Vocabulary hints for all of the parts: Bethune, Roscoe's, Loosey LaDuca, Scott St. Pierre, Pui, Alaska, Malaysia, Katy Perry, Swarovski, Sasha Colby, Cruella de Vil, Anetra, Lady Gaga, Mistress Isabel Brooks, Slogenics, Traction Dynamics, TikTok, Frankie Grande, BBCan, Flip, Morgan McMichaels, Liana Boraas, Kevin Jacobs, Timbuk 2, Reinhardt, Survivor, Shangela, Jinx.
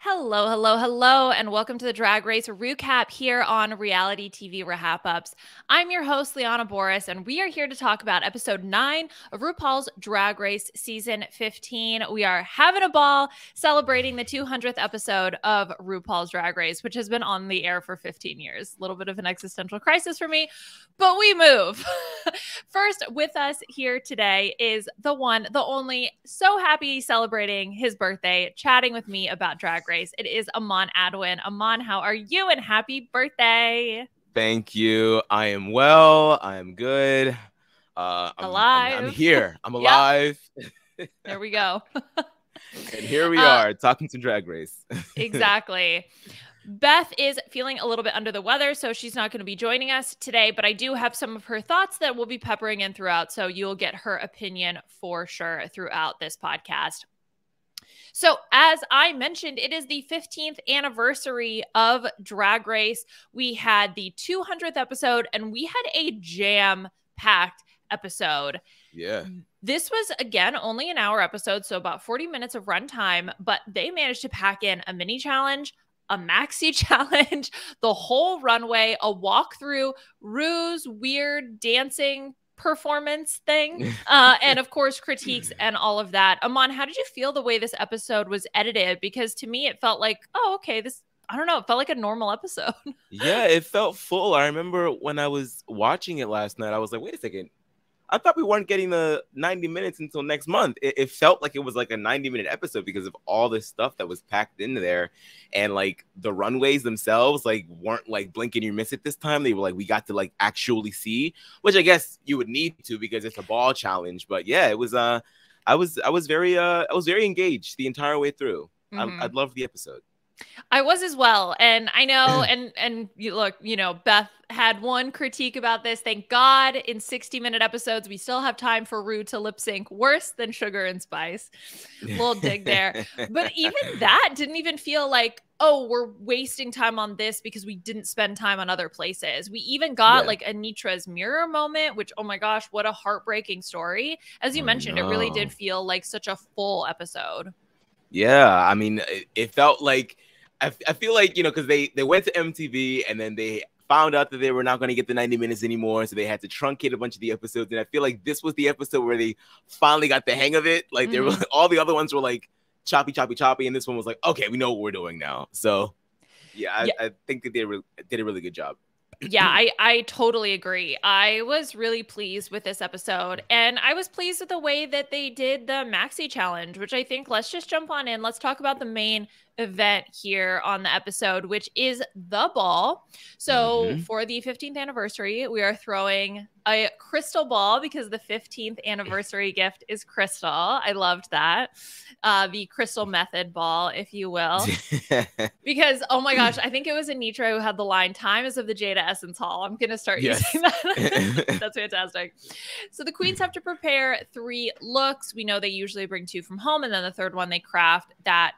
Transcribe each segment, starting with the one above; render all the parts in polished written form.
Hello, hello, hello, and welcome to the Drag Race Recap here on Reality TV RHAP Ups. I'm your host, Liana Boraas, and we are here to talk about episode 9 of RuPaul's Drag Race season 15. We are having a ball celebrating the 200th episode of RuPaul's Drag Race, which has been on the air for 15 years. A little bit of an existential crisis for me, but we move. First with us here today is the one, the only, so happy celebrating his birthday, chatting with me about Drag Race. It is Aman Edwin. Aman, how are you? And happy birthday. Thank you. I am well. I am good. Alive. I'm here. I'm alive. Yep. There we go. And here we are talking some Drag Race. Exactly. Beth is feeling a little bit under the weather, so she's not going to be joining us today, but I do have some of her thoughts that we'll be peppering in throughout, so you'll get her opinion for sure throughout this podcast. So as I mentioned, it is the 15th anniversary of Drag Race. We had the 200th episode and we had a jam-packed episode. Yeah. This was, again, only an hour episode, so about 40 minutes of runtime, but they managed to pack in a mini challenge, a maxi challenge, the whole runway, a walkthrough, Rue's weird dancing performance thing, and of course critiques and all of that. Aman, how did you feel the way this episode was edited? Because to me it felt like, oh, okay, this, I don't know, it felt like a normal episode. Yeah, it felt full. I remember when I was watching it last night, I was like, wait a second, I thought we weren't getting the 90 minutes until next month. It felt like it was like a 90-minute episode because of all this stuff that was packed into there. And like the runways themselves, like, weren't like blink and you miss it this time. They were like, we got to like actually see, which I guess you would need to because it's a ball challenge. But yeah, it was, I was very engaged the entire way through. Mm-hmm. I loved the episode. I was as well. And I know, and you look, you know, Beth had one critique about this. Thank God in 60-minute episodes, we still have time for Rue to lip sync worse than Sugar and Spice. Little dig there. But even that didn't even feel like, oh, we're wasting time on this because we didn't spend time on other places. We even got like Anetra's mirror moment, which, oh my gosh, what a heartbreaking story. As you mentioned, it really did feel like such a full episode. Yeah, I mean, it felt like, I feel like, you know, because they went to MTV and then they found out that they were not going to get the 90 minutes anymore. So they had to truncate a bunch of the episodes. And I feel like this was the episode where they finally got the hang of it. Like, they were, all the other ones were like choppy, choppy, choppy. And this one was like, okay, we know what we're doing now. So, yeah, I think that they did a really good job. Yeah, I totally agree. I was really pleased with this episode. And I was pleased with the way that they did the maxi challenge, which I think, let's just jump on in. Let's talk about the main event here on the episode, which is the ball. So for the 15th anniversary, we are throwing a crystal ball because the 15th anniversary gift is crystal. I loved that. The crystal method ball, if you will. Because, oh my gosh, I think it was Anetra who had the line, time is of the Jada Essence Hall. I'm going to start using that. That's fantastic. So the queens have to prepare 3 looks. We know they usually bring 2 from home, and then the 3rd one they craft that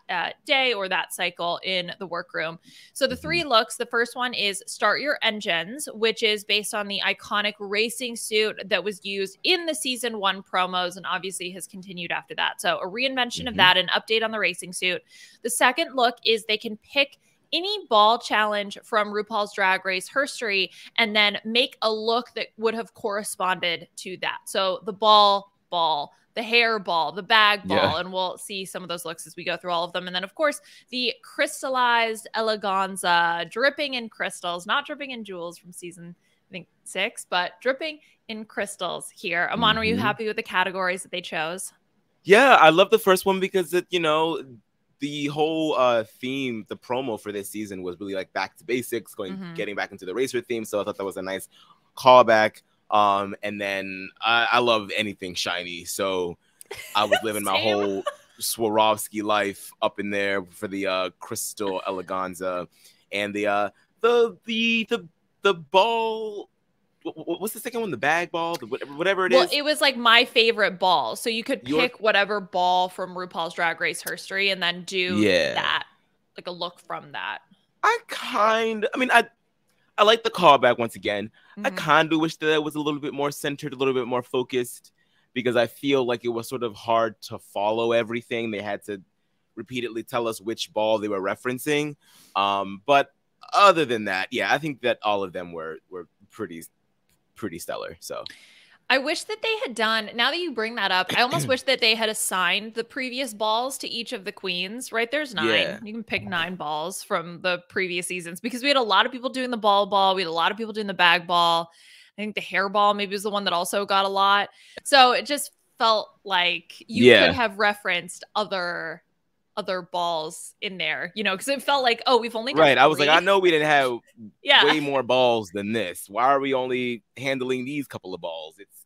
day or that cycle in the workroom. So the 3 looks, the first one is Start Your Engines, which is based on the iconic racing suit that was used in the season 1 promos and obviously has continued after that. So a reinvention of that, an update on the racing suit. The second look is they can pick any ball challenge from RuPaul's Drag Race history and then make a look that would have corresponded to that. So the ball, the hair ball, the bag ball, and we'll see some of those looks as we go through all of them. And then, of course, the crystallized eleganza, dripping in crystals, not dripping in jewels from season, I think, 6, but dripping in crystals here. Aman, were you happy with the categories that they chose? Yeah, I love the first one because, it, you know, the whole theme, the promo for this season was really like back to basics, going, getting back into the racer theme. So I thought that was a nice callback. And then I love anything shiny, so I was living my whole Swarovski life up in there for the crystal eleganza and the ball. What's the second one? The bag ball, whatever it is. Well, it was like my favorite ball, so you could pick whatever ball from RuPaul's Drag Race history and then do that, like a look from that. I like the callback once again. I kind of wish that it was a little bit more centered, a little bit more focused, because I feel like it was sort of hard to follow everything. They had to repeatedly tell us which ball they were referencing. But other than that, yeah, I think that all of them were pretty stellar. So I wish that they had done, now that you bring that up, I almost wish that they had assigned the previous balls to each of the queens, right? There's 9. Yeah. You can pick 9 balls from the previous seasons, because we had a lot of people doing the ball. We had a lot of people doing the bag ball. I think the hair ball maybe was the one that also got a lot. So it just felt like you could have referenced other balls in there, you know, because it felt like, oh, we've only done 3. I was like, I know we didn't have way more balls than this. Why are we only handling these couple of balls? It's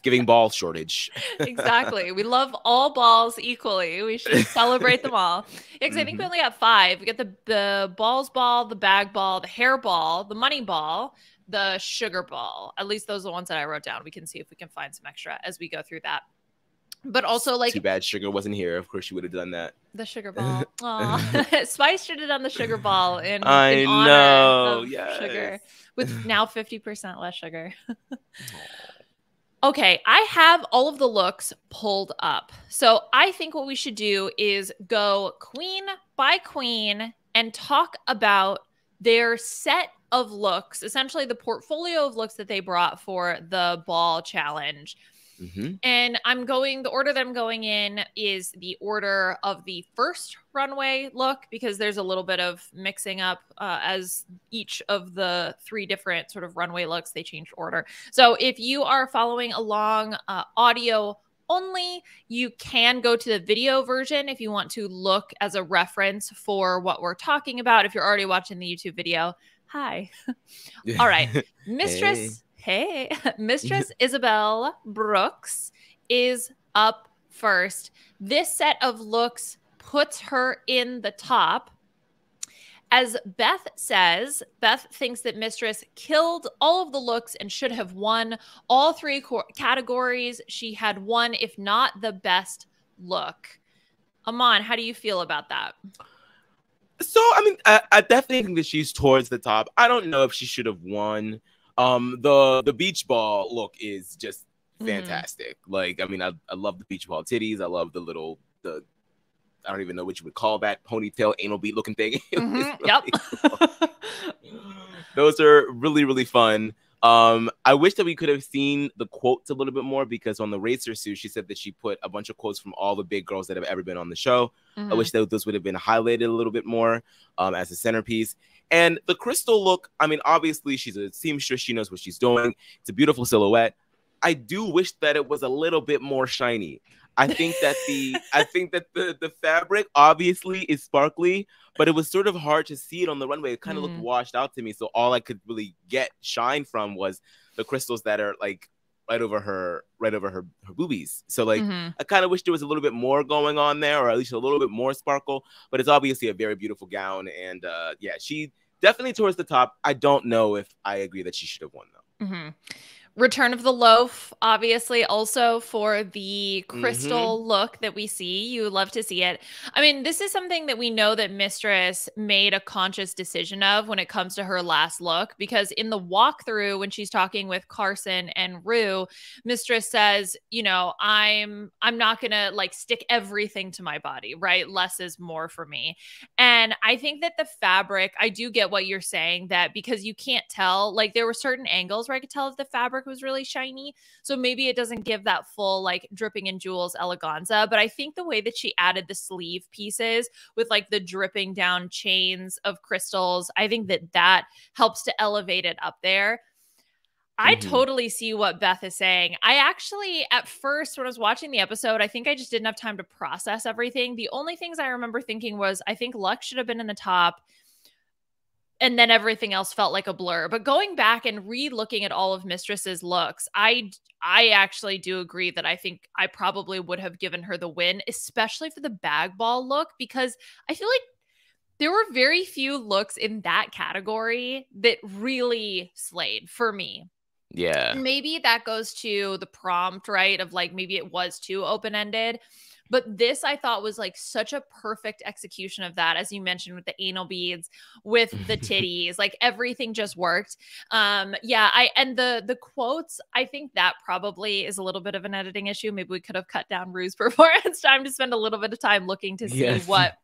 giving ball shortage. Exactly. We love all balls equally. We should celebrate them all. Yeah, because I think we only got 5. We got the balls ball, the bag ball, the hair ball, the money ball, the sugar ball. At least those are the ones that I wrote down. We can see if we can find some extra as we go through that. But also, like, too bad Sugar wasn't here. Of course, she would have done that. The sugar ball. Aww. Spice should have done the sugar ball in honor of Sugar, with now 50% less sugar. Okay, I have all of the looks pulled up. So I think what we should do is go queen by queen and talk about their set of looks, essentially the portfolio of looks that they brought for the ball challenge. And the order that I'm going in is the order of the first runway look, because there's a little bit of mixing up as each of the 3 different sort of runway looks, they changed order. So if you are following along audio only, you can go to the video version if you want to look as a reference for what we're talking about. If you're already watching the YouTube video, hi. All right. Mistress Isabel Brooks is up first. This set of looks puts her in the top. As Beth says, Beth thinks that Mistress killed all of the looks and should have won all 3 categories. She had won, if not the best look. Aman, how do you feel about that? So, I mean, I definitely think that she's towards the top. I don't know if she should have won. The beach ball look is just fantastic. Like, I mean, I love the beach ball titties. I love the little, I don't even know what you would call that, ponytail, anal bead looking thing. Yep. Those are really, really fun. I wish that we could have seen the quotes a little bit more, because on the Racer Sue, she said that she put a bunch of quotes from all the big girls that have ever been on the show. I wish that those would have been highlighted a little bit more as a centerpiece. And the crystal look, I mean, obviously she's a seamstress. She knows what she's doing. It's a beautiful silhouette. I do wish that it was a little bit more shiny. I think that the I think that the fabric obviously is sparkly, but it was sort of hard to see it on the runway. It kind of looked washed out to me. So all I could really get shine from was the crystals that are like right over her boobies. So like I kind of wish there was a little bit more going on there, or at least a little bit more sparkle. But it's obviously a very beautiful gown, and yeah, she definitely towards the top. I don't know if I agree that she should have won though. Return of the Loaf, obviously, also for the crystal look that we see. You love to see it. I mean, this is something that we know that Mistress made a conscious decision of when it comes to her last look, because in the walkthrough, when she's talking with Carson and Rue, Mistress says, you know, I'm not going to like stick everything to my body, right? Less is more for me. And I think that the fabric, I do get what you're saying, that because you can't tell, like there were certain angles where I could tell if the fabric was really shiny, so maybe it doesn't give that full like dripping in jewels eleganza. But I think the way that she added the sleeve pieces with like the dripping down chains of crystals, I think that that helps to elevate it up there. I totally see what Beth is saying. I actually, at first, when I was watching the episode, I think I just didn't have time to process everything. The only things I remember thinking was, I think Luxx should have been in the top. And then everything else felt like a blur. But going back and re-looking at all of Mistress's looks, I actually do agree that I think I probably would have given her the win, especially for the bag ball look, because I feel like there were very few looks in that category that really slayed for me. Yeah. Maybe that goes to the prompt, right? Of like, maybe it was too open-ended. But this I thought was like such a perfect execution of that, as you mentioned, with the anal beads, with the titties, like everything just worked. Yeah, and the quotes, I think that probably is a little bit of an editing issue. Maybe we could have cut down Rue's performance time to spend a little bit of time looking to see what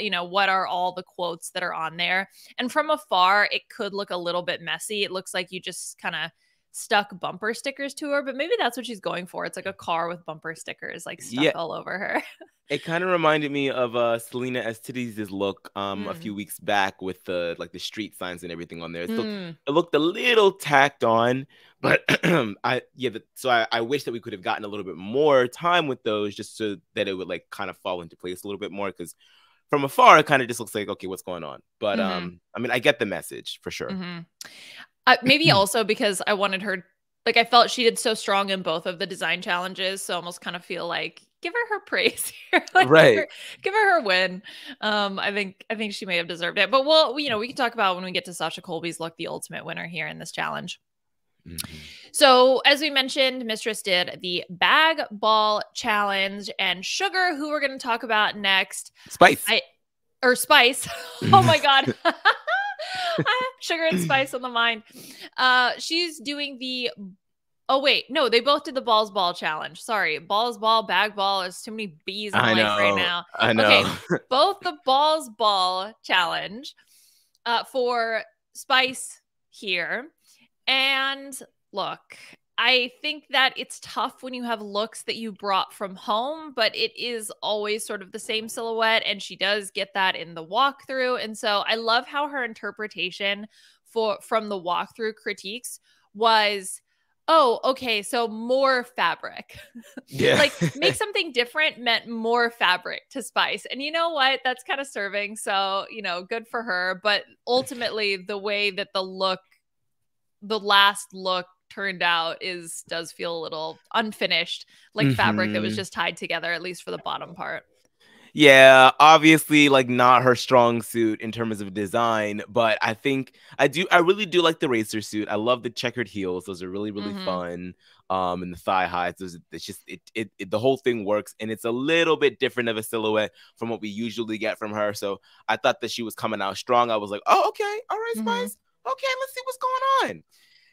you know, what are all the quotes that are on there. And from afar, it could look a little bit messy. It looks like you just kind of stuck bumper stickers to her, but maybe that's what she's going for. It's like a car with bumper stickers like stuck all over her. It kind of reminded me of Selena Estitties' look a few weeks back with the like the street signs and everything on there. It, it looked a little tacked on, but so I wish that we could have gotten a little bit more time with those, just so that it would like kind of fall into place a little bit more, because from afar it kind of just looks like, okay, what's going on? But I mean, I get the message for sure. Maybe also because I wanted her, like I felt she did so strong in both of the design challenges. So I almost kind of feel like give her her praise here, like, right? Give her her win. I think she may have deserved it. But we'll, you know, we can talk about when we get to Sasha Colby's look, the ultimate winner here in this challenge. So as we mentioned, Mistress did the bag ball challenge, and Sugar, who we're going to talk about next, Spice. Oh my God. Sugar and Spice on the mind. She's doing the, oh wait, no, they both did the balls ball challenge. Sorry, balls ball, bag ball. There's too many B's in life right now. I know. Okay, both the balls ball challenge for Spice here. And look, I think that it's tough when you have looks that you brought from home, but it is always sort of the same silhouette, and she does get that in the walkthrough. And so I love how her interpretation from the walkthrough critiques was, oh, okay, so more fabric. Yeah. Like make something different meant more fabric to Spice. And you know what? That's kind of serving. So, you know, good for her. But ultimately the way that the last look turned out does feel a little unfinished, like fabric that was just tied together, at least for the bottom part. Yeah, obviously like not her strong suit in terms of design, but I think I really do like the racer suit. I love the checkered heels. Those are really fun. And the thigh highs, it's just the whole thing works, and it's a little bit different of a silhouette from what we usually get from her. So I thought that she was coming out strong. I was like, oh, okay, all right, Spice, okay, let's see what's going on.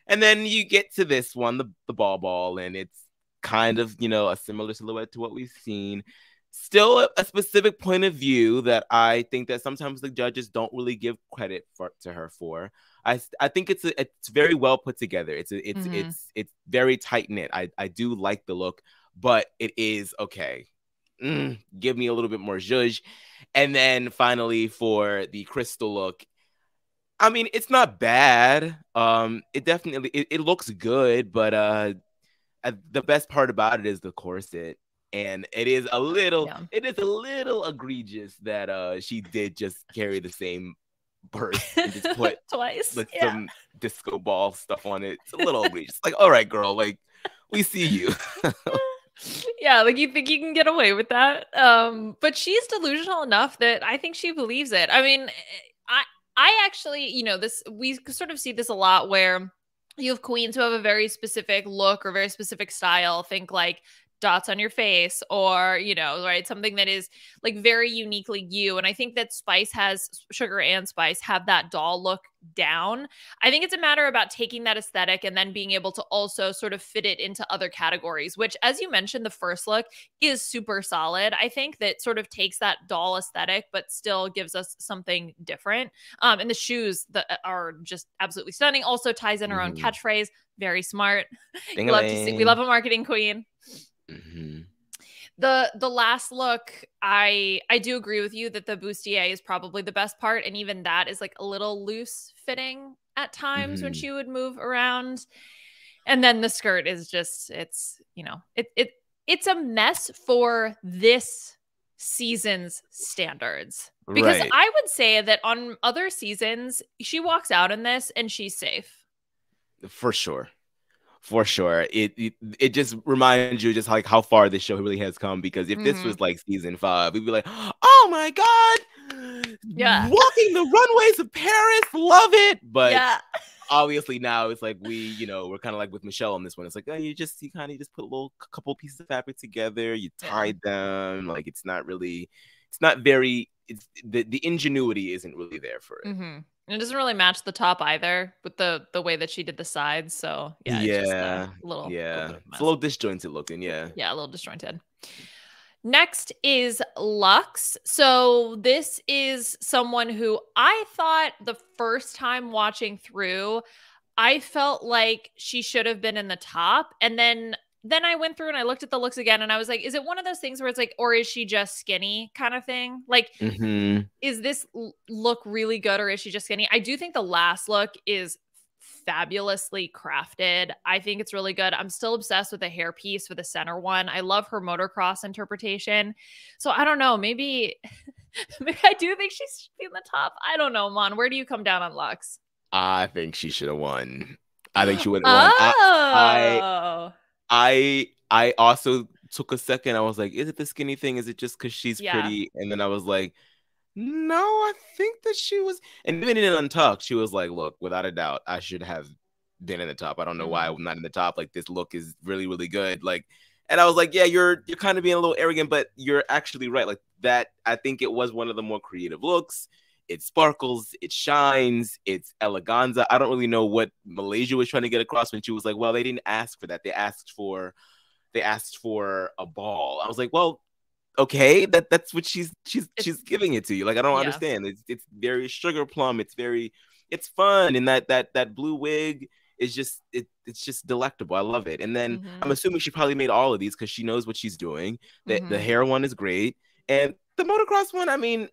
And then you get to this one, the ball ball, and it's kind of, you know, a similar silhouette to what we've seen. Still a specific point of view that I think that sometimes the judges don't really give credit to her for. I think it's very well put together. It's very tight knit. I do like the look, but it is okay. Give me a little bit more zhuzh. And then finally for the crystal look, I mean, it's not bad. It definitely it looks good, but the best part about it is the corset, and it is a little egregious that she did just carry the same purse and just put twice with some disco ball stuff on it. It's a little egregious. Like, all right, girl, like we see you. Yeah, like you think you can get away with that? But she's delusional enough that I think she believes it. I mean, I actually, you know, we sort of see this a lot where you have queens who have a very specific look or very specific style. Think like dots on your face or, you know, right, something that is like very uniquely you. And I think that Sugar and Spice have that doll look down. I think it's a matter about taking that aesthetic and then being able to also sort of fit it into other categories, which, as you mentioned, the first look is super solid. I think that sort of takes that doll aesthetic, but still gives us something different. And the shoes that are just absolutely stunning also ties in her own catchphrase. Very smart. You love to see. We love a marketing queen. The last look, I do agree with you that the bustier is probably the best part, and even that is like a little loose fitting at times when she would move around. And then the skirt is just, it's, you know, it's a mess for this season's standards, because I would say that on other seasons she walks out in this and she's safe for sure. For sure. It just reminds you just like how far this show really has come, because if this was like season 5, we'd be like, oh my God, walking the runways of Paris, love it. But obviously now it's like we, you know, we're kind of like with Michelle on this one. It's like, oh, you kind of just put a little couple pieces of fabric together, you tied them. Like the ingenuity isn't really there for it. Mm-hmm. And it doesn't really match the top either with the way that she did the sides. So yeah, it's just a little it's a little disjointed looking. Yeah, a little disjointed. Next is Luxx. So this is someone who I thought the first time watching through, I felt like she should have been in the top. And then I went through and I looked at the looks again and I was like, is it one of those things where it's like, or is she just skinny kind of thing? Like, is this look really good or is she just skinny? I do think the last look is fabulously crafted. I think it's really good. I'm still obsessed with the hairpiece for the center one. I love her motocross interpretation. So I don't know. Maybe I do think she should be in the top. I don't know, Mon. Where do you come down on Luxx? I think she should have won. I think she would have won. I also took a second. I was like, is it the skinny thing? Is it just because she's pretty? And then I was like, no, I think that she was. And even in Untucked, she was like, look, without a doubt, I should have been in the top. I don't know why I'm not in the top. Like, this look is really, really good. Like, and I was like, yeah, you're kind of being a little arrogant, but you're actually right. Like that, I think it was one of the more creative looks. It sparkles, it shines, it's eleganza. I don't really know what Malaysia was trying to get across when she was like, well, they didn't ask for that. They asked for a ball. I was like, well, okay, that's what she's giving it to you. Like, I don't understand. It's very sugar plum. It's very, it's fun. And that blue wig is just, it's just delectable. I love it. And then I'm assuming she probably made all of these because she knows what she's doing. The hair one is great. And the motocross one, I mean,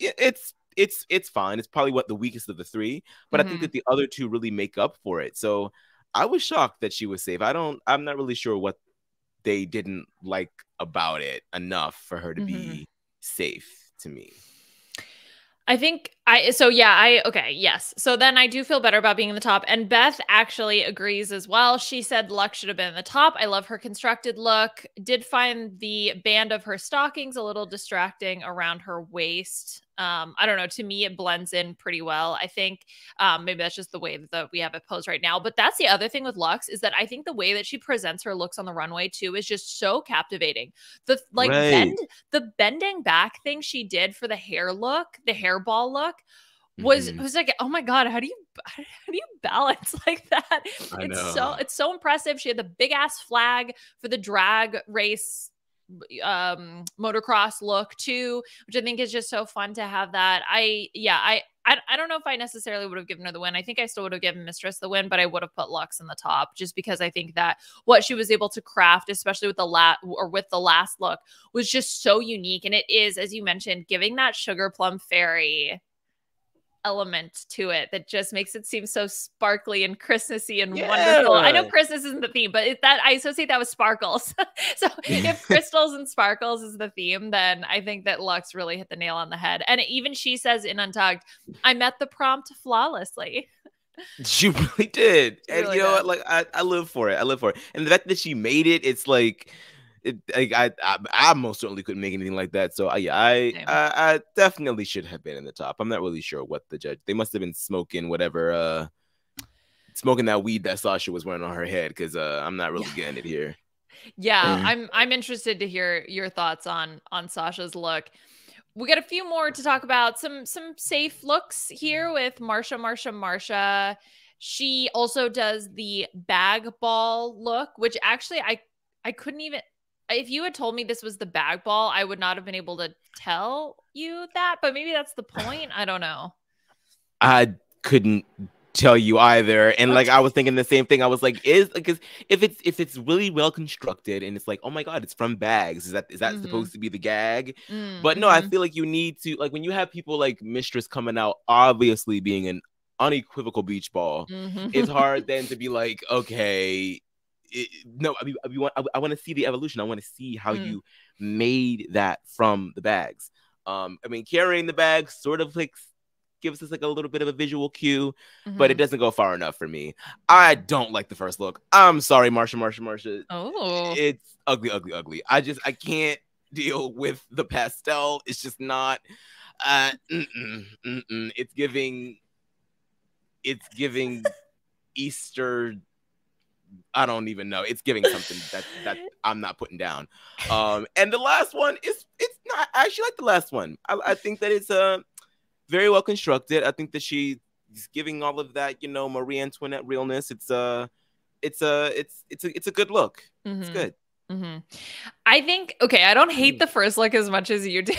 it's fine. It's probably what the weakest of the three, but I think that the other two really make up for it. So I was shocked that she was safe. I'm not really sure what they didn't like about it enough for her to be safe to me. So then I do feel better about being in the top. And Beth actually agrees as well. She said Luxx should have been in the top. I love her constructed look. Did find the band of her stockings a little distracting around her waist. I don't know. To me, it blends in pretty well. I think maybe that's just the way that we have it posed right now. But that's the other thing with Luxx is that I think the way that she presents her looks on the runway too is just so captivating. The bending back thing she did for the hair look, the hairball look, was like, oh my God, how do you balance like that? It's so impressive. She had the big ass flag for the drag race motocross look too, which I think is just so fun to have that. I don't know if I necessarily would have given her the win. I think I still would have given Mistress the win, but I would have put Luxx in the top just because I think that what she was able to craft, especially with the last look, was just so unique. And it is, as you mentioned, giving that sugar plum fairy element to it that just makes it seem so sparkly and Christmassy and wonderful. I know Christmas isn't the theme, but I associate that with sparkles. So if crystals and sparkles is the theme, then I think that Luxx really hit the nail on the head. And even she says in Untucked, I met the prompt flawlessly. She really did. What? Like, I live for it. I live for it. And the fact that she made it, it's like, I most certainly couldn't make anything like that. So I definitely should have been in the top. I'm not really sure what the judge. They must have been smoking whatever, smoking that weed that Sasha was wearing on her head, because I'm not really getting it here. Yeah, I'm interested to hear your thoughts on Sasha's look. We got a few more to talk about. Some safe looks here with Marcia. She also does the bag ball look, which actually I couldn't even. If you had told me this was the bag ball, I would not have been able to tell you that, but maybe that's the point. I don't know. I couldn't tell you either. And like, I was thinking the same thing. I was like, if it's really well constructed and it's like, oh my God, it's from bags. Is that supposed to be the gag? But no, I feel like you need to, like, when you have people like Mistress coming out, obviously being an unequivocal beach ball, it's hard then to be like, okay, I want to see the evolution. I want to see how you made that from the bags. I mean, carrying the bags sort of like gives us like a little bit of a visual cue, but it doesn't go far enough for me. I don't like the first look. I'm sorry, Marcia. Oh, it's ugly. I can't deal with the pastel. It's just not. It's giving. it's giving Easter. I don't even know. It's giving something that I'm not putting down. And the last one is, it's not, I actually like the last one. I think that it's very well constructed. I think that she's giving all of that, you know, Marie Antoinette realness. It's a good look. Mm-hmm. It's good. Mm-hmm. I think, okay, I don't hate the first look as much as you do.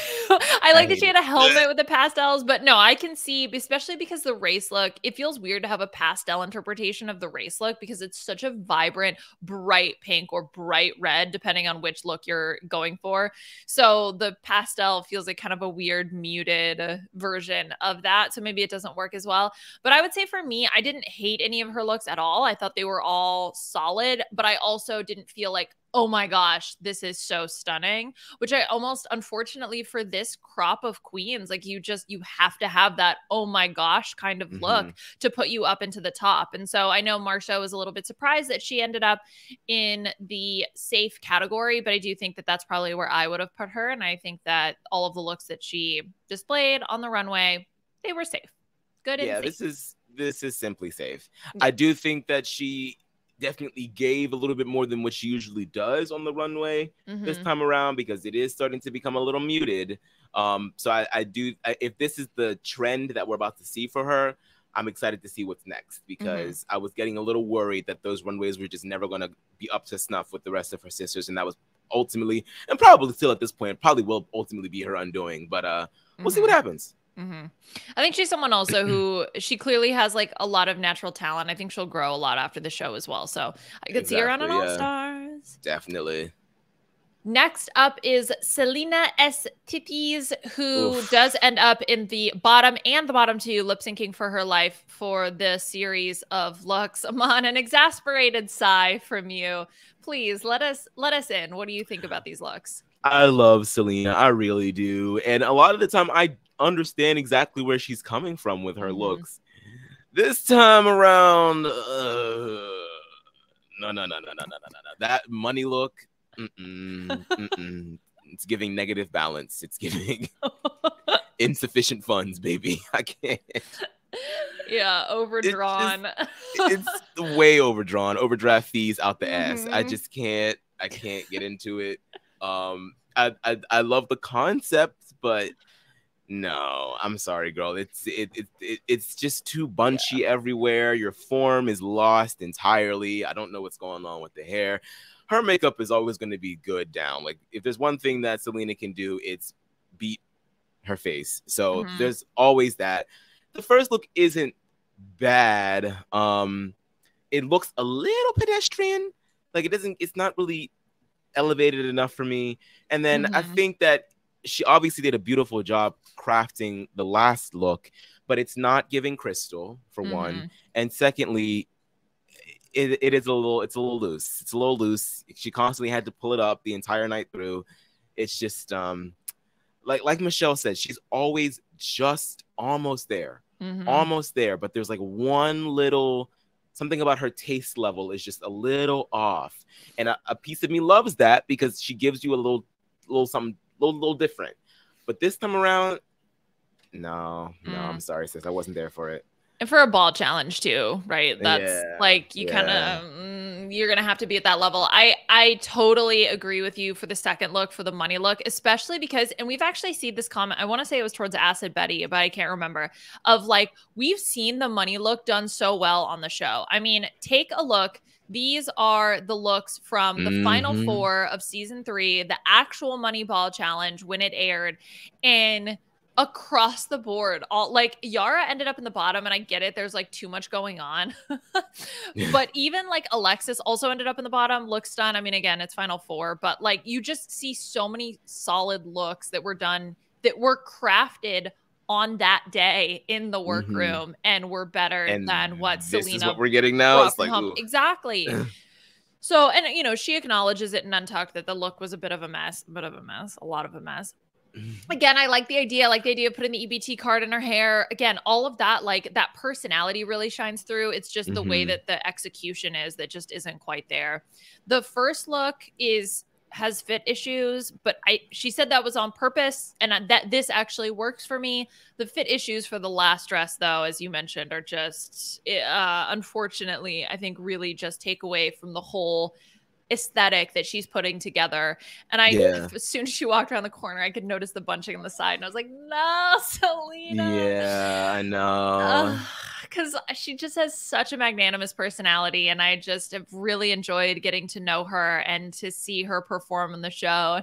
I like that she had a helmet with the pastels, but no, I can see, especially because the race look, it feels weird to have a pastel interpretation of the race look because it's such a vibrant, bright pink or bright red, depending on which look you're going for. So the pastel feels like kind of a weird muted version of that. So maybe it doesn't work as well. But I would say for me, I didn't hate any of her looks at all. I thought they were all solid, but I also didn't feel like, oh my gosh, this is so stunning, which I almost, unfortunately for this crop of queens, like you have to have that, oh my gosh, kind of look to put you up into the top. And so I know Marcia was a little bit surprised that she ended up in the safe category, but I do think that that's probably where I would have put her. And I think that all of the looks that she displayed on the runway, they were safe. Good. Yeah, and safe. This is simply safe. Yeah. I do think that she definitely gave a little bit more than what she usually does on the runway this time around, because it is starting to become a little muted. So I do, if this is the trend that we're about to see for her, I'm excited to see what's next, because I was getting a little worried that those runways were just never going to be up to snuff with the rest of her sisters. And that was ultimately, and probably still at this point, probably will ultimately be her undoing, but we'll see what happens. I think she's someone also who she clearly has like a lot of natural talent. I think she'll grow a lot after the show as well. So I could see her on an All-Stars. Definitely. Next up is Selena Estitties, who does end up in the bottom and the bottom two, lip syncing for her life for the series of Luxx. Aman, an exasperated sigh from you. Please let us in. What do you think about these looks? I love Selena. I really do. And a lot of the time I understand exactly where she's coming from with her looks. This time around, no. That money look, it's giving negative balance. It's giving insufficient funds, baby. I can't. Yeah, overdrawn. It's way overdrawn. Overdraft fees out the ass. I just can't. I can't get into it. I love the concept, but no, I'm sorry, girl. It's just too bunchy everywhere. Your form is lost entirely. I don't know what's going on with the hair. Her makeup is always going to be good down. Like, if there's one thing that Selena can do, it's beat her face. So there's always that. The first look isn't bad. It looks a little pedestrian. Like, it's not really elevated enough for me. And then I think that she obviously did a beautiful job crafting the last look, but it's not giving Crystal, for one. And secondly, it's a little loose. She constantly had to pull it up the entire night through. It's just like Michelle said, she's always just almost there, but there's like one little something about her taste level is just a little off. And a piece of me loves that, because she gives you a little something, a little different. But this time around, no, I'm sorry, sis. I wasn't there for it. And for a ball challenge too, right? That's like, you kind of, you're going to have to be at that level. I totally agree with you for the second look, for the money look, especially because, and we've actually seen this comment, I want to say it was towards Acid Betty, but I can't remember, of like, we've seen the money look done so well on the show. I mean, take a look. These are the looks from the final four of season 3, the actual Moneyball challenge when it aired, and across the board, all like Yara ended up in the bottom, and I get it, there's like too much going on. But even like Alexis also ended up in the bottom, looks done. I mean, again, it's final 4, but like you just see so many solid looks that were done, that were crafted on that day in the workroom and were better than what Selena. This is what we're getting now. It's like, exactly. So, and you know, she acknowledges it in Untucked that the look was a bit of a mess, a lot of a mess. Again, I like the idea of putting the EBT card in her hair. Again, all of that, like that personality really shines through. It's just the way that the execution is that just isn't quite there. The first look is has fit issues, but she said that was on purpose and that this actually works for me. The fit issues for the last dress, though, as you mentioned, are just unfortunately, I think, really just take away from the whole aesthetic that she's putting together. And as soon as she walked around the corner, I could notice the bunching on the side, and I was like, no, Selena. Yeah, I know. Because she just has such a magnanimous personality, and I just have really enjoyed getting to know her and to see her perform on the show.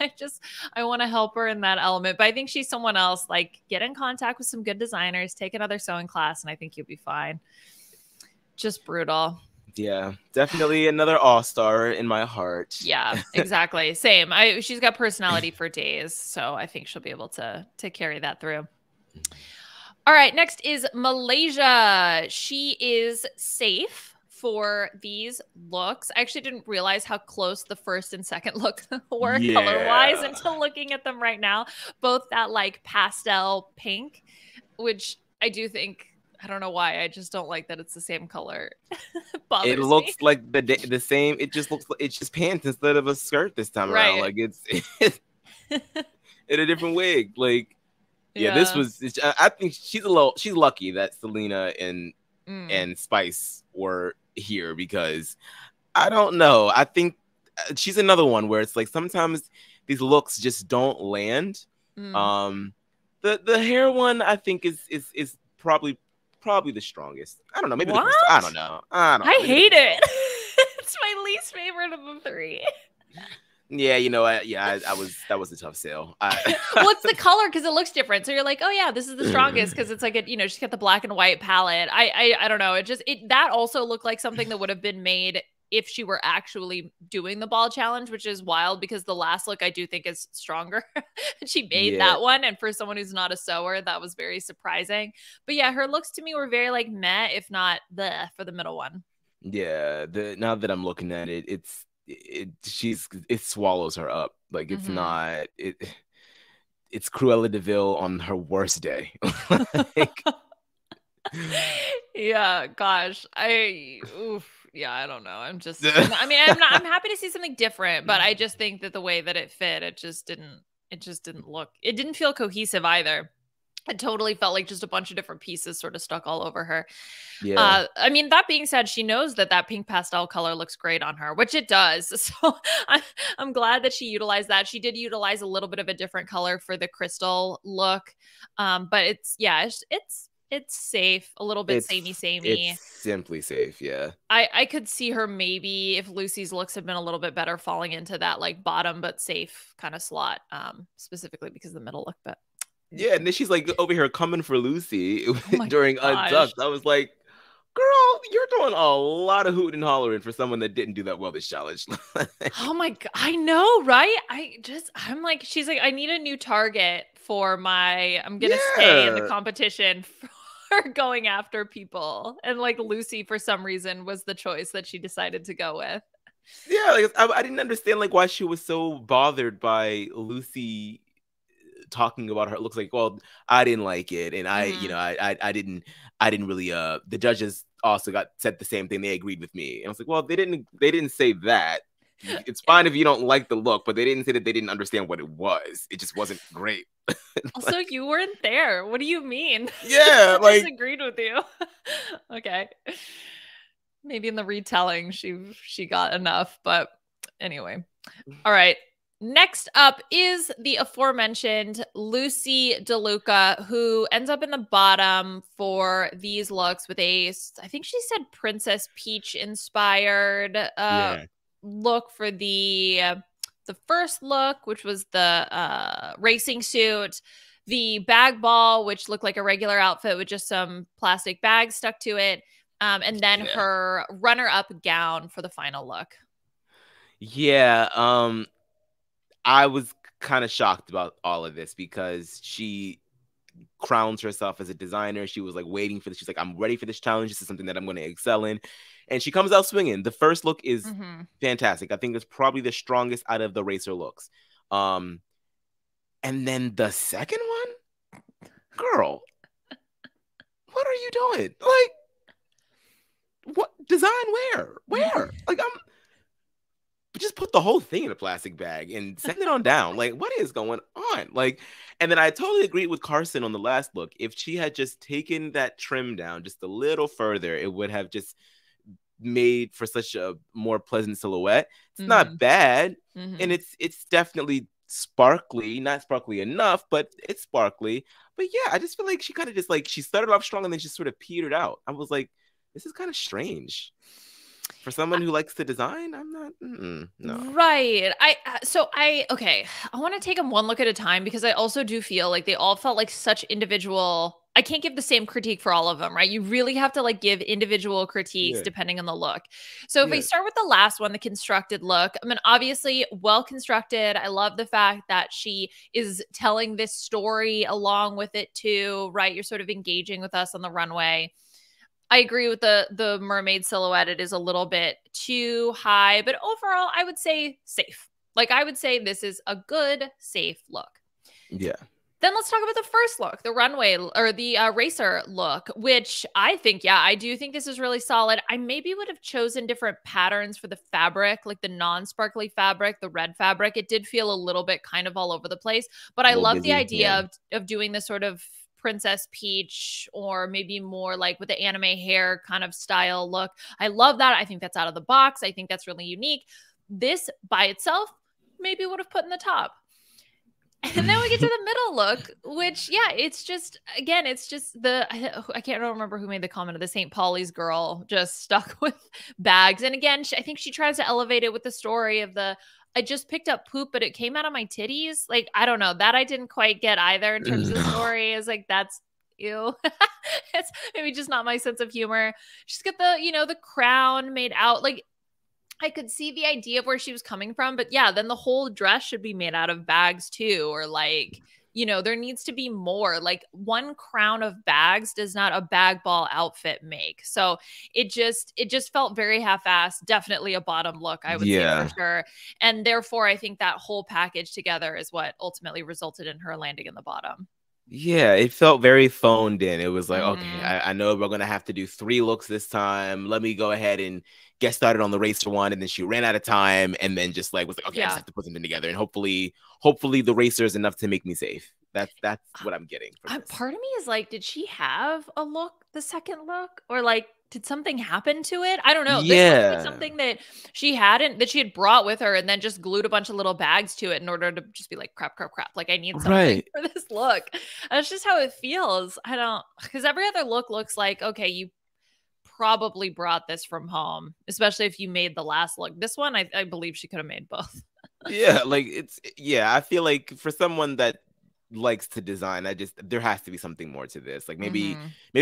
I want to help her in that element, but I think she's someone else. Like, get in contact with some good designers, take another sewing class, and I think you'll be fine. Just brutal. Yeah, definitely another all-star in my heart. Yeah, exactly. Same. She's got personality for days, so I think she'll be able to carry that through. All right, next is Malaysia. She is safe for these looks. I actually didn't realize how close the first and second look were color-wise until looking at them right now. Both that like pastel pink, which I do think, I don't know why, I just don't like that it's the same color. It looks like the same. It just looks like it's just pants instead of a skirt this time around. Like it's in a different wig. Like, yeah, this was, I think she's lucky that Selena and Spice were here, because I don't know. I think she's another one where it's like sometimes these looks just don't land. The hair one, I think is probably the strongest. I don't know. Maybe the first, I don't know. I hate it. It's my least favorite of the three. Yeah, you know, that was a tough sell. Well, it's the color, because it looks different. So you're like, oh yeah, this is the strongest, because it's like, you know, she's got the black and white palette. I don't know. It just, that also looked like something that would have been made if she were actually doing the ball challenge, which is wild, because the last look I do think is stronger. She made that one. And for someone who's not a sewer, that was very surprising. But yeah, her looks to me were very like meh, if not bleh, for the middle one. Yeah. Now that I'm looking at it, it swallows her up. Like, it's not, it's Cruella de Vil on her worst day. Like, yeah, gosh. Yeah, I don't know. I'm just, I mean, I'm happy to see something different, but I just think that the way that it fit, it just didn't look, it didn't feel cohesive either. It totally felt like just a bunch of different pieces sort of stuck all over her. Yeah. I mean, that being said, she knows that pink pastel color looks great on her, which it does. So I'm glad that she utilized that. She did utilize a little bit of a different color for the crystal look. But it's safe, a little bit samey. It's simply safe, yeah. I could see her maybe, if Lucy's looks had been a little bit better, falling into that like bottom but safe kind of slot, specifically because the middle look. But yeah, and then she's like over here coming for Lucy during Untucked. I was like, girl, you're doing a lot of hooting and hollering for someone that didn't do that well this challenge. Oh my god, I know, right? I'm like, she's like, I need a new target for my, I'm gonna stay in the competition for going after people, and like Lucy for some reason was the choice that she decided to go with. Yeah, like I didn't understand like why she was so bothered by Lucy talking about her. It looks like, well, I didn't like it, and I didn't really, the judges also said the same thing, they agreed with me, and I was like, well, they didn't say that. It's fine if you don't like the look, but they didn't say that they didn't understand what it was. It just wasn't great. Also, you weren't there. What do you mean? Yeah, like, I disagreed with you. Okay. Maybe in the retelling, she got enough, but anyway. All right. Next up is the aforementioned Loosey LaDuca, who ends up in the bottom for these looks with a, I think she said Princess Peach inspired look for the first look, which was the racing suit, the bag ball, which looked like a regular outfit with just some plastic bags stuck to it, and then her runner-up gown for the final look. Yeah, I was kind of shocked about all of this, because she crowns herself as a designer. She was like waiting for this. She's like, I'm ready for this challenge. This is something that I'm going to excel in. And she comes out swinging. The first look is fantastic. I think it's probably the strongest out of the racer looks. And then the second one, girl, what are you doing? Like, what design? Where? Like, just put the whole thing in a plastic bag and send it on down. Like, what is going on? Like, and then I totally agreed with Carson on the last look. If she had just taken that trim down just a little further, it would have just made for such a more pleasant silhouette. It's not bad. And it's definitely sparkly, not sparkly enough, but it's sparkly. But yeah, I just feel like she kind of just like, she started off strong and then she sort of petered out. I was like, this is kind of strange. For someone who likes to design, I'm not, no. Right. I want to take them one look at a time, because I also do feel like they all felt like such individual. I can't give the same critique for all of them, right? You really have to like give individual critiques depending on the look. So if we start with the last one, the constructed look, I mean, obviously well constructed. I love the fact that she is telling this story along with it too, right? You're sort of engaging with us on the runway. I agree with the mermaid silhouette. It is a little bit too high, but overall I would say safe. Like I would say this is a good, safe look. Yeah. Then let's talk about the first look, the runway or the racer look, which I think, yeah, I do think this is really solid. I maybe would have chosen different patterns for the fabric, like the non-sparkly fabric, the red fabric. It did feel a little bit kind of all over the place, but I love the idea of doing this sort of Princess Peach, or maybe more like with the anime hair kind of style look. I love that. I think that's out of the box. I think that's really unique. This by itself maybe would have put in the top. And then we get to the middle look, which, yeah, it's just, again, it's just the, I can't remember who made the comment of the St. Pauli's girl just stuck with bags. And again, I think she tries to elevate it with the story of the, I just picked up poop, but it came out of my titties. Like, I don't know. That I didn't quite get either in terms of the story. It's like, that's ew. It's maybe just not my sense of humor. She's got the, you know, the crown made out. Like, I could see the idea of where she was coming from. But yeah, then the whole dress should be made out of bags too. Or like, you know, there needs to be more. Like, one crown of bags does not a bag ball outfit make. So it just felt very half-assed. Definitely a bottom look, I would say, for sure. And therefore, I think that whole package together is what ultimately resulted in her landing in the bottom. Yeah, it felt very phoned in. It was like, okay, I know we're going to have to do 3 looks this time. Let me go ahead and get started on the racer one. And then she ran out of time and then just like was like, okay, I just have to put something together. And hopefully the racer is enough to make me safe. That's what I'm getting. Part of me is like, did she have a look, the second look? Or like, did something happen to it? I don't know. This was something that she had brought with her and then just glued a bunch of little bags to it in order to just be like, crap, crap, crap. Like, I need something for this look. That's just how it feels. I don't, because every other look looks like, okay, you probably brought this from home, especially if you made the last look. This one, I believe she could have made both. I feel like for someone that likes to design, there has to be something more to this. Like maybe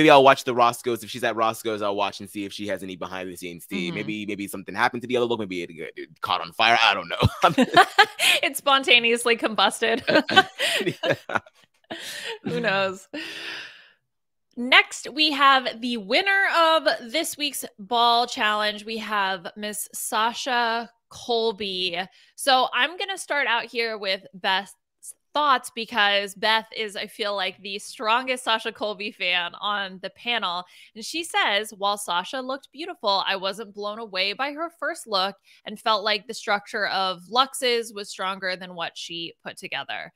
I'll watch the Roscoe's. If she's at Roscoe's, I'll watch and see if she has any behind the scenes tea. Maybe something happened to the other look. Maybe it caught on fire. I don't know. It spontaneously combusted. Who knows? Next, we have the winner of this week's ball challenge. We have Miss Sasha Colby. So I'm going to start out here with best thoughts, because Beth is, I feel like, the strongest Sasha Colby fan on the panel. And she says, while Sasha looked beautiful, I wasn't blown away by her first look and felt like the structure of Luxx's was stronger than what she put together.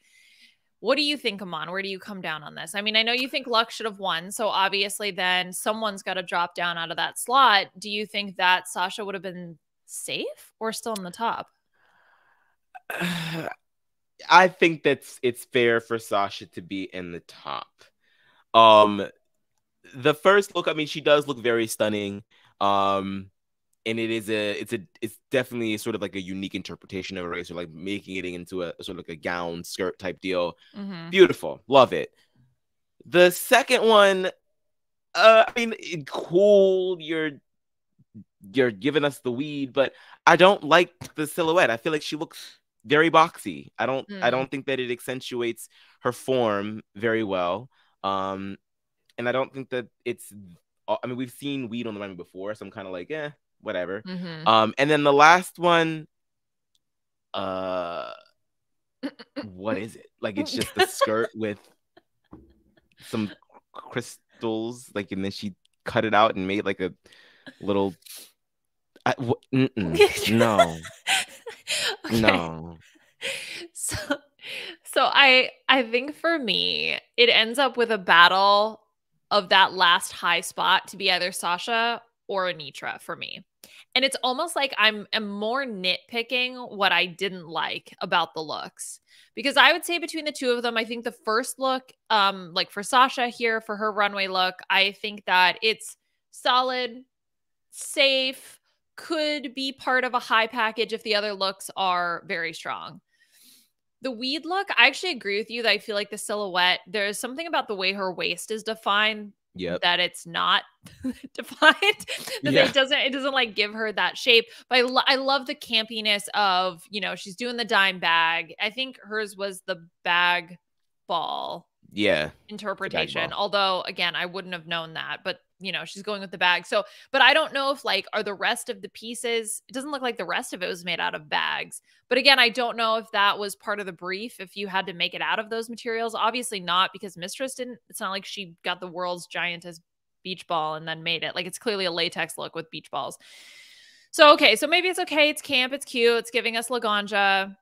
What do you think, Aman? Where do you come down on this? I mean, I know you think Luxx should have won, so obviously then someone's got to drop down out of that slot. Do you think that Sasha would have been safe or still in the top? I think that's it's fair for Sasha to be in the top. The first look, I mean, she does look very stunning. And it's definitely sort of like a unique interpretation of a racer, like making it into a sort of like a gown skirt type deal. Beautiful. Love it. The second one, I mean, cool. You're giving us the weed, but I don't like the silhouette. I feel like she looks very boxy. I don't think that it accentuates her form very well. And I don't think that it's, I mean, we've seen weed on the runway before, so I'm kind of like, eh, whatever. And then the last one, what is it? Like, it's just the skirt with some crystals, like, and then she cut it out and made like a little, no. Okay. No. So I think for me, it ends up with a battle of that last high spot to be either Sasha or Anetra for me. And it's almost like I'm more nitpicking what I didn't like about the looks. Because I would say between the two of them, I think the first look, like for Sasha here, for her runway look, I think that it's solid, safe, could be part of a high package if the other looks are very strong. The weed look, I actually agree with you that I feel like the silhouette, there's something about the way her waist is defined. Yep. That it's not defined. That it doesn't like give her that shape. But I love the campiness of, you know, she's doing the dime bag. I think hers was the bag ball. Yeah. Interpretation. Bag ball. Although again, I wouldn't have known that, but you know, she's going with the bag. So, but I don't know if like, are the rest of the pieces, it doesn't look like the rest of it was made out of bags. But again, I don't know if that was part of the brief, if you had to make it out of those materials. Obviously not, because Mistress didn't, it's not like she got the world's giantest beach ball and then made it. Like, it's clearly a latex look with beach balls. So, okay. So maybe it's okay. It's camp. It's cute. It's giving us Laganja.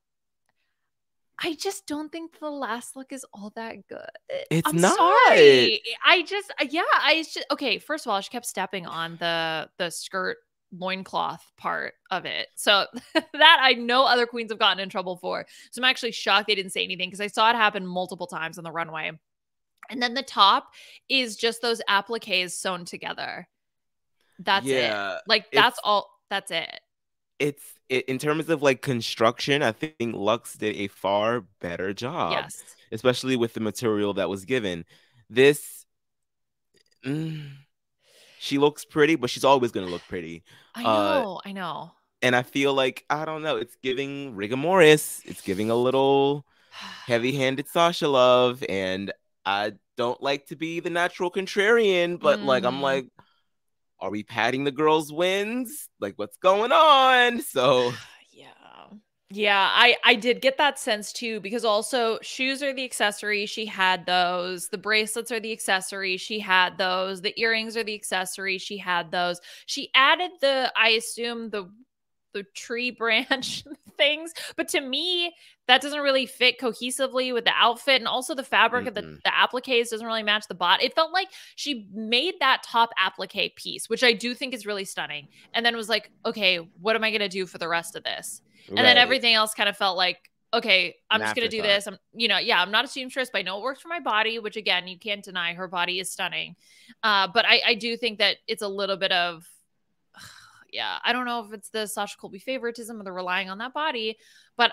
I just don't think the last look is all that good. I'm not. Sorry. I just, okay. First of all, she kept stepping on the skirt loincloth part of it. So that I know other queens have gotten in trouble for. So I'm actually shocked they didn't say anything, because I saw it happen multiple times on the runway. And then the top is just those appliques sewn together. That's it. Like, that's all. That's it. In terms of like construction, I think Luxx did a far better job, yes, especially with the material that was given. This, she looks pretty, but she's always going to look pretty. I know. And I feel like, I don't know, it's giving rigor mortis. It's giving a little heavy-handed Sasha love. And I don't like to be the natural contrarian, but like, I'm like, are we patting the girls' wins? Like, what's going on? So I did get that sense too, because also shoes are the accessory. She had those. The bracelets are the accessory. She had those. The earrings are the accessory. She had those. She added the, I assume the tree branch things. But to me, that doesn't really fit cohesively with the outfit. And also the fabric of the appliques doesn't really match the bot. It felt like she made that top applique piece, which I do think is really stunning. And then was like, okay, what am I going to do for the rest of this? And then everything else kind of felt like, okay, I'm just going to do this. I'm not a seamstress, but I know it works for my body, which again, you can't deny her body is stunning. But I do think that it's a little bit of, I don't know if it's the Sasha Colby favoritism or the relying on that body, but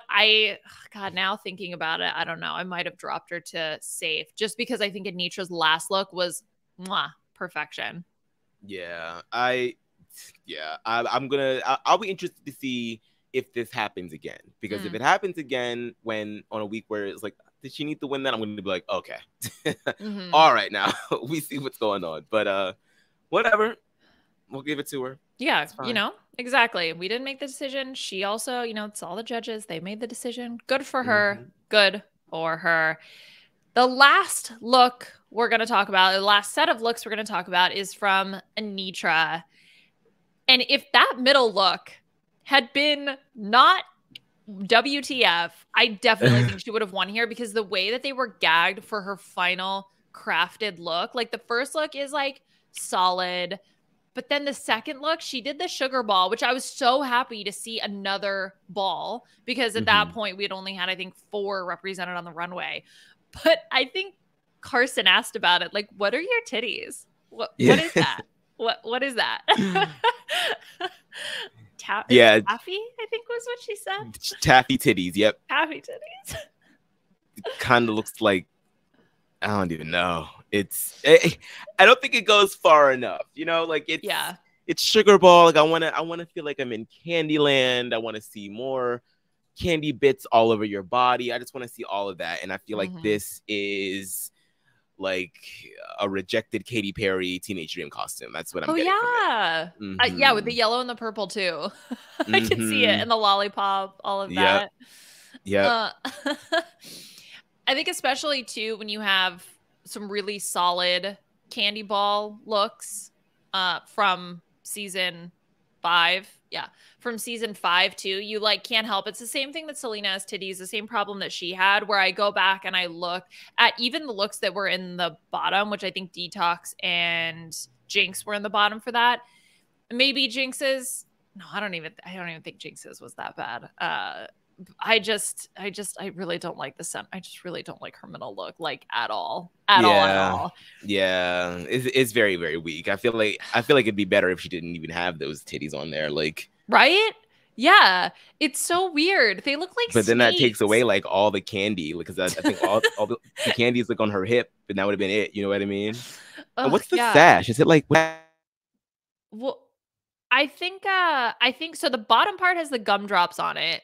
now thinking about it, I don't know. I might have dropped her to safe just because I think Anetra's last look was perfection. I'll be interested to see if this happens again, because if it happens again, when on a week where it's like, did she need to win that? I'm going to be like, okay, all right, now we see what's going on, but whatever. We'll give it to her. Yeah, you know, exactly. We didn't make the decision. She also, you know, it's all the judges. They made the decision. Good for her. Good for her. The last look we're going to talk about, the last set of looks we're going to talk about is from Anetra. And if that middle look had been not WTF, I definitely think she would have won here, because the way that they were gagged for her final crafted look, like the first look is like solid. But then the second look, she did the sugar ball, which I was so happy to see another ball, because at that point we had only had, I think, 4 represented on the runway. But I think Carson asked about it, like, what are your titties? What is that? What is that? Taffy, I think was what she said. Taffy titties, yep. Taffy titties. Kind of looks like, I don't even know. I don't think it goes far enough, you know. Like it's sugar ball. Like I wanna feel like I'm in Candyland. I want to see more candy bits all over your body. I just want to see all of that. And I feel like this is like a rejected Katy Perry Teenage Dream costume. That's what I'm getting. With the yellow and the purple too. I can see it, and the lollipop, all of that. Yeah. I think especially too when you have some really solid candy ball looks from season 5. Yeah. From season 5 too. You like can't help. It's the same thing that Selena Estitties, the same problem that she had, where I go back and I look at even the looks that were in the bottom, which I think Detox and Jinx were in the bottom for that. Maybe Jinx's. No, I don't even think Jinx's was that bad. I really don't like the scent. I just really don't like her middle look, like at all. Yeah, it's very, very weak. I feel like it'd be better if she didn't even have those titties on there, like, right? Yeah, it's so weird. They look like snakes. But then that takes away like all the candy, because I think all the candies like on her hip, and that would have been it. You know what I mean? Ugh, what's the sash? Is it like? Well, I think so. The bottom part has the gumdrops on it.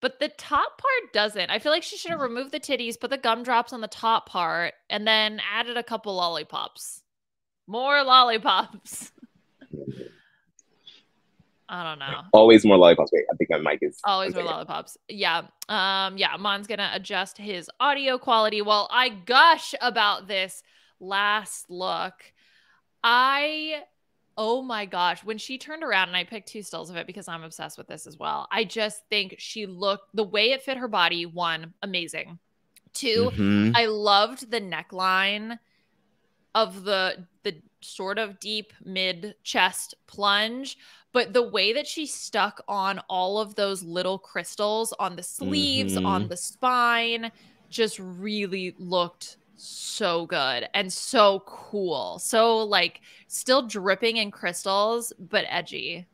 But the top part doesn't. I feel like she should have removed the titties, put the gumdrops on the top part, and then added a couple lollipops. More lollipops. I don't know. Always more lollipops. Wait, I think my mic is... Always more lollipops. Yeah. Yeah, Amon's going to adjust his audio quality while I gush about this last look. Oh my gosh. When she turned around, and I picked 2 stills of it because I'm obsessed with this as well. I just think she looked, the way it fit her body, 1, amazing. 2, I loved the neckline of the sort of deep mid chest plunge, but the way that she stuck on all of those little crystals on the sleeves, on the spine, just really looked so good and so cool. So like still dripping in crystals, but edgy.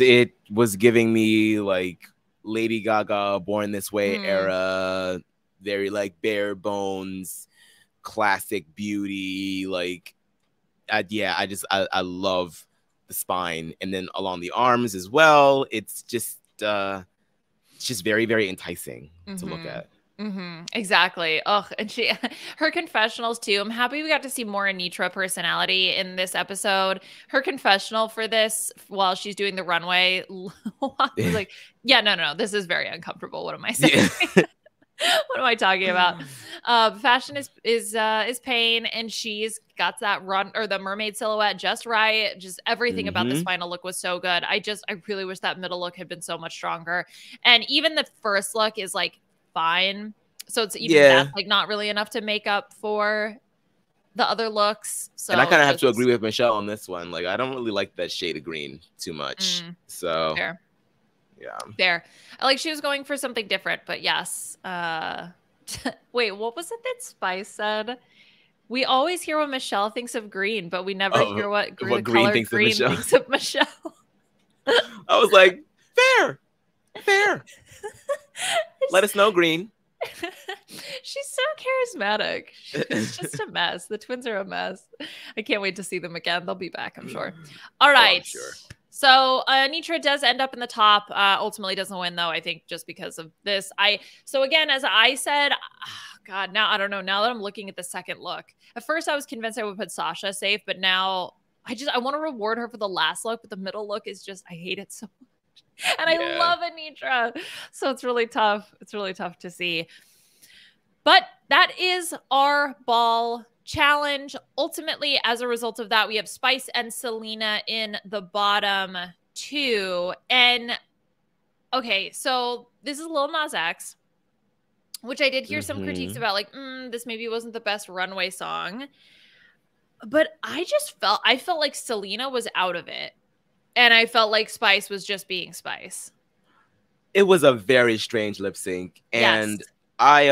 It was giving me like Lady Gaga, Born This Way era, very like bare bones, classic beauty. Like, I love the spine. And then along the arms as well. It's just very, very enticing to look at. Exactly. Ugh. And her confessionals too. I'm happy we got to see more Anetra personality in this episode. Her confessional for this, while she's doing the runway, like, yeah, no, this is very uncomfortable. What am I saying? Yeah. What am I talking about? Fashion is pain, and she's got that the mermaid silhouette just right. Just everything about this final look was so good. I really wish that middle look had been so much stronger. And even the first look is like fine, so it's even that's like not really enough to make up for the other looks. So, and I kind of have to agree with Michelle on this one. Like, I don't really like that shade of green too much. So fair. Yeah, fair. Like, she was going for something different, but yes. Wait, what was it that Spice said? We always hear what Michelle thinks of green, but we never hear what green thinks of Michelle. I was like, fair. Let us know, Green. She's so charismatic. She's just a mess. The twins are a mess. I can't wait to see them again. They'll be back, I'm sure. All right. Oh, I'm sure. So Anetra does end up in the top. Ultimately doesn't win, though, I think, just because of this. So again, as I said, God, now I don't know. Now that I'm looking at the second look. At first, I was convinced I would put Sasha safe, but now I want to reward her for the last look, but the middle look is just, I hate it so much. And I love Anetra. So it's really tough. It's really tough to see. But that is our ball challenge. Ultimately, as a result of that, we have Spice and Selena in the bottom 2. And okay, so this is Lil Nas X, which I did hear some critiques about, like, this maybe wasn't the best runway song. But I felt like Selena was out of it. And I felt like Spice was just being Spice. It was a very strange lip sync. And yes. I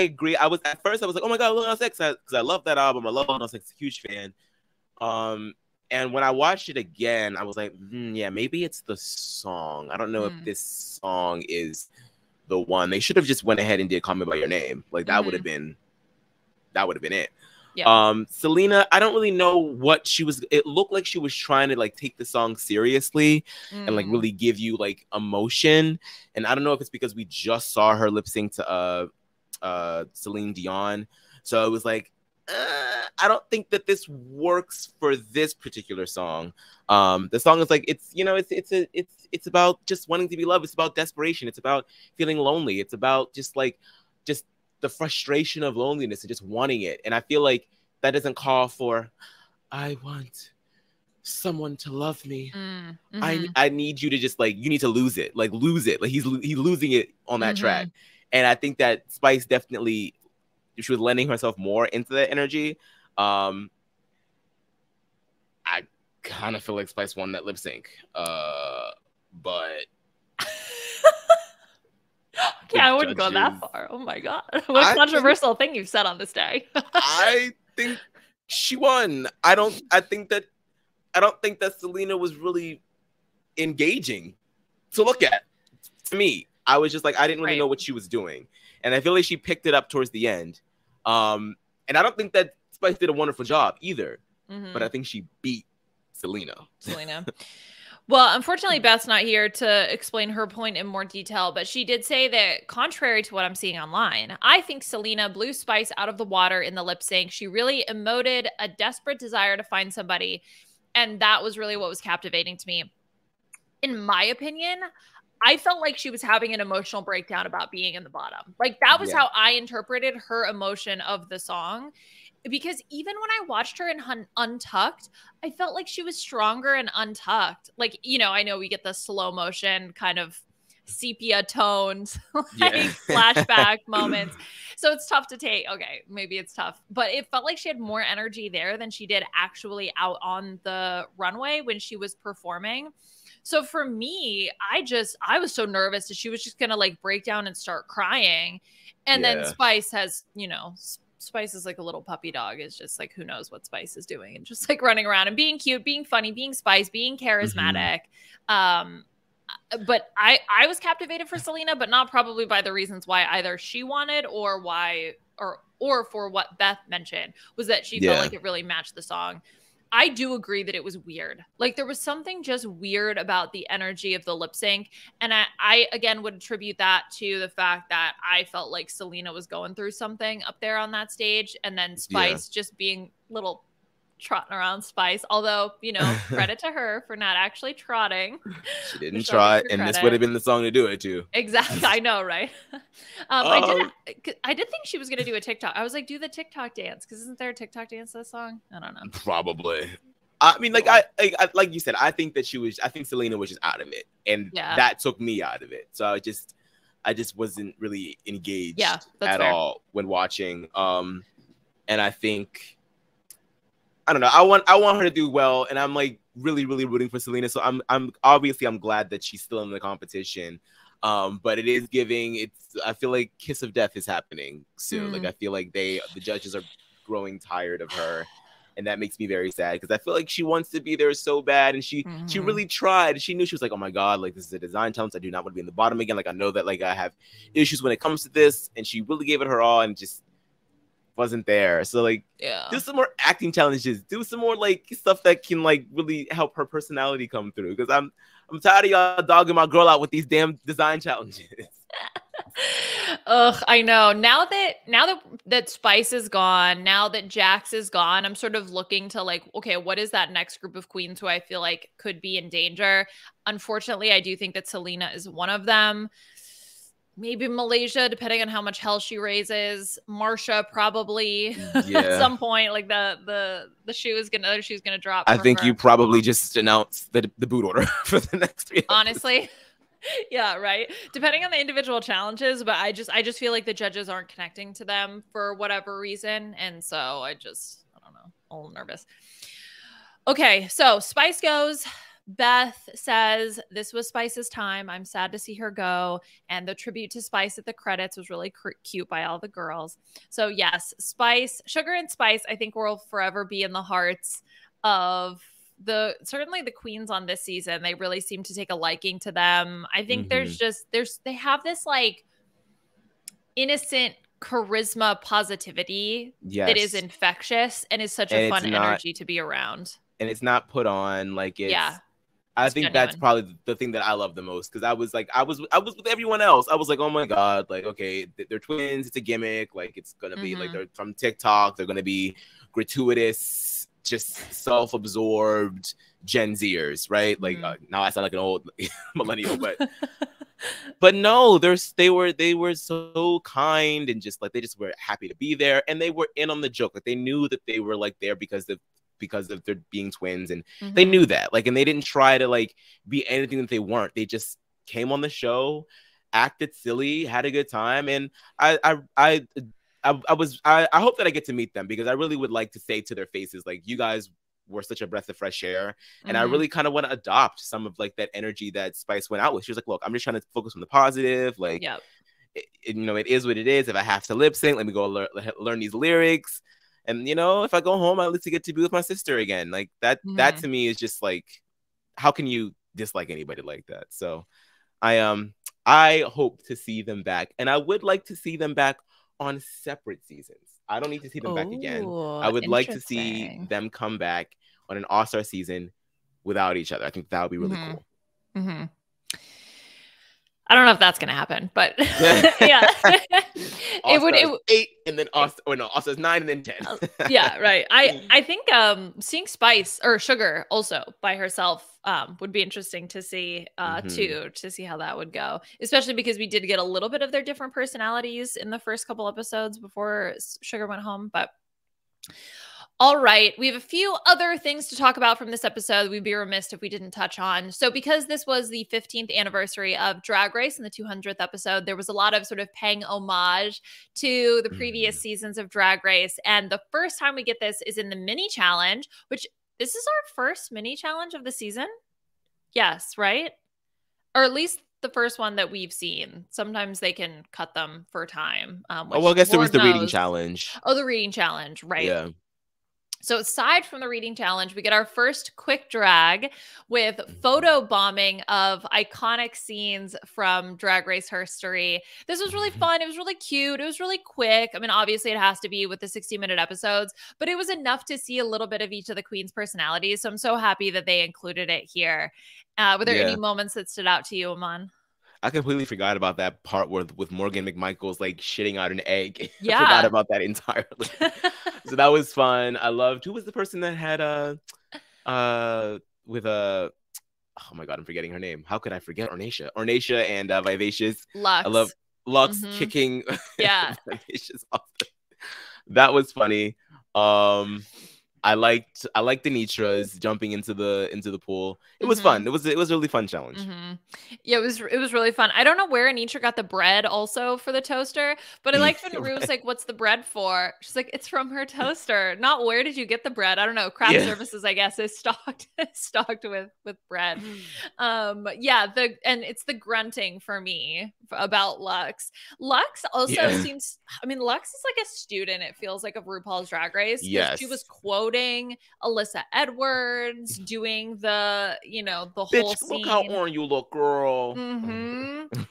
agree. At first I was like, oh my God, Lil Nas X, because I love that album. I love Lil Nas X, huge fan. And when I watched it again, I was like, yeah, maybe it's the song. I don't know if this song is the one. They should have just went ahead and did Call Me By Your Name. Like, that would have been it. Yeah. Selena, I don't really know what she was. It looked like she was trying to like take the song seriously and like really give you like emotion. And I don't know if it's because we just saw her lip sync to Celine Dion, so it was like I don't think that this works for this particular song. The song is like, it's about just wanting to be loved. It's about desperation. It's about feeling lonely. It's about just the frustration of loneliness and just wanting it. And I feel like that doesn't call for, I want someone to love me. Mm-hmm. I need you to just like, you need to lose it, like lose it. Like he's losing it on that mm-hmm. track. And I think that Spice definitely, she was lending herself more into that energy. I kind of feel like Spice won that lip sync, but yeah, I wouldn't go that far. Oh my god, what a controversial thing you've said on this day. I think she won. I don't think that Selena was really engaging to look at. To me, I was just like, I didn't really know what she was doing, and I feel like she picked it up towards the end. And I don't think that Spice did a wonderful job either, mm-hmm. but I think she beat Selena. Well, unfortunately, Beth's not here to explain her point in more detail, but she did say that contrary to what I'm seeing online, I think Selena blew Spice out of the water in the lip sync. She really emoted a desperate desire to find somebody, and that was really what was captivating to me. In my opinion, I felt like she was having an emotional breakdown about being in the bottom. Like that was how I interpreted her emotion of the song. Because even when I watched her in Untucked, I felt like she was stronger in Untucked. Like, you know, I know we get the slow motion kind of sepia tones, like flashback moments. So it's tough to take. Okay, maybe it's tough. But it felt like she had more energy there than she did actually out on the runway when she was performing. So for me, I was so nervous that she was just going to like break down and start crying. And then Spice has, you know, Spice is like a little puppy dog. It's just like, who knows what Spice is doing, and just like running around and being cute, being funny, being Spice, being charismatic. Mm-hmm. But I was captivated for Selena, but not probably by the reasons why either she wanted or why, or for what Beth mentioned, was that she felt like it really matched the song. I do agree that it was weird. Like there was something just weird about the energy of the lip sync. And I again would attribute that to the fact that I felt like Selena was going through something up there on that stage. And then Spice just being little trotting around Spice. Although, you know, credit to her for not actually trotting. She didn't trot. And this would have been the song to do it to. Exactly. I know, right? I did think she was going to do a TikTok. I was like, do the TikTok dance. Because isn't there a TikTok dance to this song? I don't know. Probably. I mean, like like you said, I think that I think Selena was just out of it. And that took me out of it. So I just wasn't really engaged at all when watching. And I think, I don't know. I want her to do well, and I'm like really, really rooting for Selena. So I'm glad that she's still in the competition. But it is giving. I feel like Kiss of Death is happening soon. Like I feel like the judges are growing tired of her, and that makes me very sad because I feel like she wants to be there so bad, and she really tried. She knew she was like, oh my god, like this is a design challenge. I do not want to be in the bottom again. Like I know that like I have issues when it comes to this, and she really gave it her all, and just wasn't there. So like do some more acting challenges, do some more like stuff that can like really help her personality come through, because I'm tired of y'all dogging my girl out with these damn design challenges. Ugh, I know. Now that Spice is gone, now that Jax is gone, I'm sort of looking to like, okay, what is that next group of queens who I feel like could be in danger? Unfortunately, I do think that Selena is one of them. Maybe Malaysia, depending on how much hell she raises. Marcia probably at some point, like the shoe is gonna, the other shoe's gonna drop. I think her. You probably just announced the boot order for the next 3 years. Honestly, yeah, right. Depending on the individual challenges, but I just feel like the judges aren't connecting to them for whatever reason, and so I don't know, a little nervous. Okay, so Spice goes. Beth says, this was Spice's time. I'm sad to see her go. And the tribute to Spice at the credits was really cute by all the girls. So yes, Spice, Sugar and Spice, I think will forever be in the hearts of certainly the queens on this season. They really seem to take a liking to them. I think they have this like innocent charisma positivity that is infectious and is such a fun energy to be around. And it's not put on, like it's, I think genuine. That's probably the thing that I love the most, because I was with everyone else. I was like, oh my god, like okay, they're twins. It's a gimmick. Like it's gonna be like they're from TikTok. They're gonna be gratuitous, just self-absorbed Gen Zers, right? Like now I sound like an old millennial, but but no, they were so kind and just like they just were happy to be there, and they were in on the joke. Like they knew that they were like there because because of their being twins, and they knew that, like, and they didn't try to like be anything that they weren't. They just came on the show, acted silly, had a good time, and I hope that I get to meet them, because I really would like to say to their faces, like, you guys were such a breath of fresh air, and I really kind of want to adopt some of like that energy that Spice went out with. She was like, look, I'm just trying to focus on the positive, like, you know, it is what it is. If I have to lip sync, let me go learn these lyrics, and you know, if I go home, I at least get to be with my sister again. Like that, that to me is just like, how can you dislike anybody like that? So I hope to see them back, and I would like to see them back on separate seasons. I don't need to see them back again. I would like to see them come back on an all-star season without each other. I think that would be really cool. I don't know if that's going to happen, but yeah. It would 8 and then All-Stars 9 and then 10. Yeah, right. I think seeing Spice or Sugar also by herself would be interesting to see too, to see how that would go, especially because we did get a little bit of their different personalities in the first couple episodes before Sugar went home, but all right, we have a few other things to talk about from this episode we'd be remiss if we didn't touch on. So because this was the 15th anniversary of Drag Race and the 200th episode, there was a lot of sort of paying homage to the previous seasons of Drag Race. And the first time we get this is in the mini challenge, which this is our first mini challenge of the season. Yes, right? Or at least the first one that we've seen. Sometimes they can cut them for time. Oh, well, I guess there was the reading challenge. Oh, the reading challenge, right. Yeah. So aside from the reading challenge, we get our first quick drag with photo bombing of iconic scenes from Drag Race history. This was really fun. It was really cute. It was really quick. I mean, obviously it has to be with the 60-minute episodes, but it was enough to see a little bit of each of the queens' personalities. So I'm so happy that they included it here. Were there any moments that stood out to you, Aman? I completely forgot about that part with Morgan McMichaels like shitting out an egg. Yeah. I forgot about that entirely. So that was fun. I loved, who was the person that had oh my God, I'm forgetting her name. How could I forget? Ornacia and Vivacious. Luxx. I love Luxx kicking Vivacious off. That was funny. I liked Anetra's jumping into the pool. It was fun. It was a really fun challenge. Yeah, it was really fun. I don't know where Anetra got the bread also for the toaster, but I liked when Rue was like, "What's the bread for?" She's like, "It's from her toaster." Not where did you get the bread? I don't know. Craft services, I guess, is stocked with bread. Yeah, and it's the grunting for me about Luxx. Luxx also seems. I mean, Luxx is like a student. It feels like of RuPaul's Drag Race. Yes, she was quoted Alyssa Edwards doing the, you know, the whole scene. Look how orange you look, girl.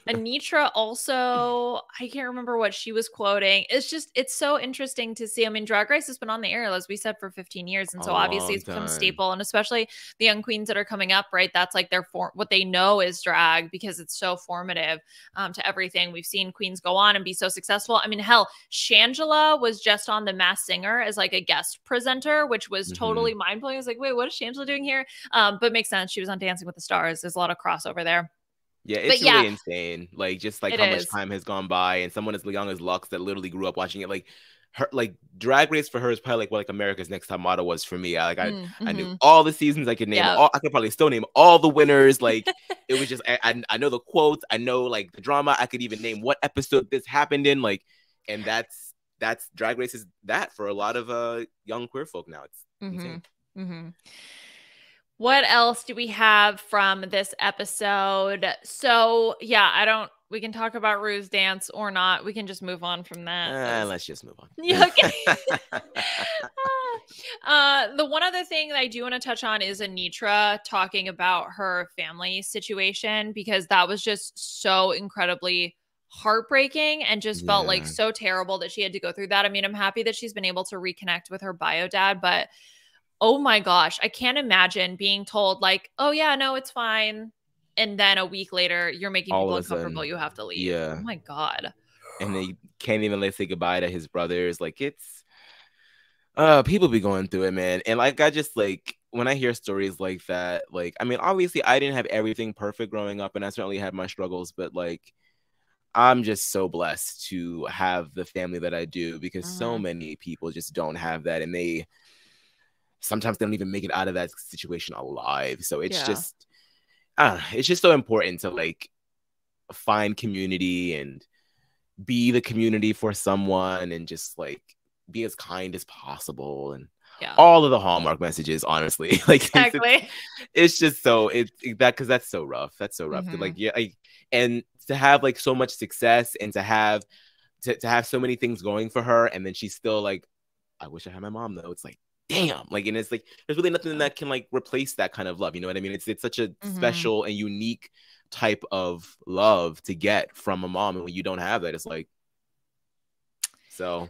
Anetra also, I can't remember what she was quoting. It's just, it's so interesting to see. I mean, Drag Race has been on the air, as we said, for 15 years. And so obviously it's become a staple. And especially the young queens that are coming up, right? That's like their what they know is drag, because it's so formative to everything. We've seen queens go on and be so successful. I mean, hell, Shangela was just on The Masked Singer as like a guest presenter, which was totally mind-blowing. I was like, wait, what is Shangela doing here? But it makes sense. She was on Dancing with the Stars. There's a lot of crossover there. Yeah, it's really insane. Like, just like how much time has gone by, and someone as young as Luxx that literally grew up watching it. Like, her, like, Drag Race for her is probably like what like America's Next Top Model was for me. I knew all the seasons. I could name all. I could probably still name all the winners. Like, it was just I know the quotes. I know like the drama. I could even name what episode this happened in. Like, and that's Drag Race is that for a lot of young queer folk now. It's insane. What else do we have from this episode? So yeah, we can talk about Rue's dance or not. We can just move on from that. Let's just move on. Yeah, okay. The one other thing that I do want to touch on is Anetra talking about her family situation, because that was just so incredibly heartbreaking and just felt like so terrible that she had to go through that. I mean, I'm happy that she's been able to reconnect with her bio dad, but oh my gosh, I can't imagine being told like, oh yeah, no, it's fine. And then a week later, you're making people uncomfortable. You have to leave. Yeah. Oh my God. And they can't even say goodbye to his brothers. Like it's, people be going through it, man. And like, I just like, when I hear stories like that, like, I mean, obviously I didn't have everything perfect growing up, and I certainly had my struggles, but like, I'm just so blessed to have the family that I do, because so many people just don't have that, and sometimes they don't even make it out of that situation alive. So it's just, it's just so important to like find community and be the community for someone and just like be as kind as possible and all of the hallmark messages, honestly. Like exactly. It's just so because that's so rough. That's so rough. Mm-hmm. Like and to have like so much success and to have to have so many things going for her, and then she's still like, I wish I had my mom though. It's like, damn. Like, and it's like there's really nothing that can like replace that kind of love. You know what I mean? It's such a special and unique type of love to get from a mom, and when you don't have that, it's like, so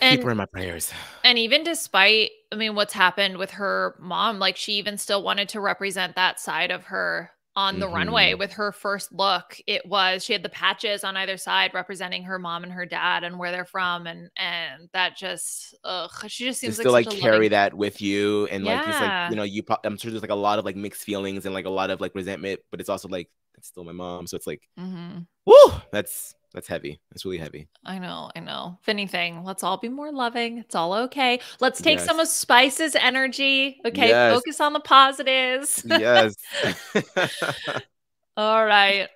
keep her in my prayers. And even despite, I mean, what's happened with her mom, like she even still wanted to represent that side of her on the runway with her first look. It was, she had the patches on either side representing her mom and her dad and where they're from. And that just, she just seems to like carry that with you. And like, it's like, you know, I'm sure there's like a lot of like mixed feelings and like a lot of like resentment, but it's also like, it's still my mom. So it's like, woo, that's heavy. That's really heavy. I know. I know. If anything, let's all be more loving. It's all okay. Let's take some of Spice's energy. Okay. Yes. Focus on the positives. Yes. All right.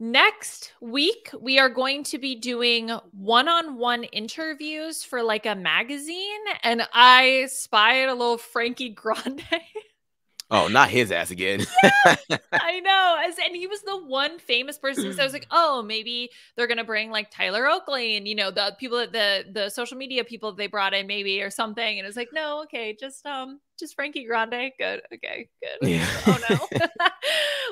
Next week, we are going to be doing one-on-one interviews for like a magazine. And I spied a little Frankie Grande. Oh, not his ass again. I know. And he was the one famous person. So I was like, oh, maybe they're going to bring like Tyler Oakley and, you know, the people that the social media people they brought in maybe or something. And it's like, no, okay. Just Frankie Grande. Good. Okay. Good. Yeah. Oh no.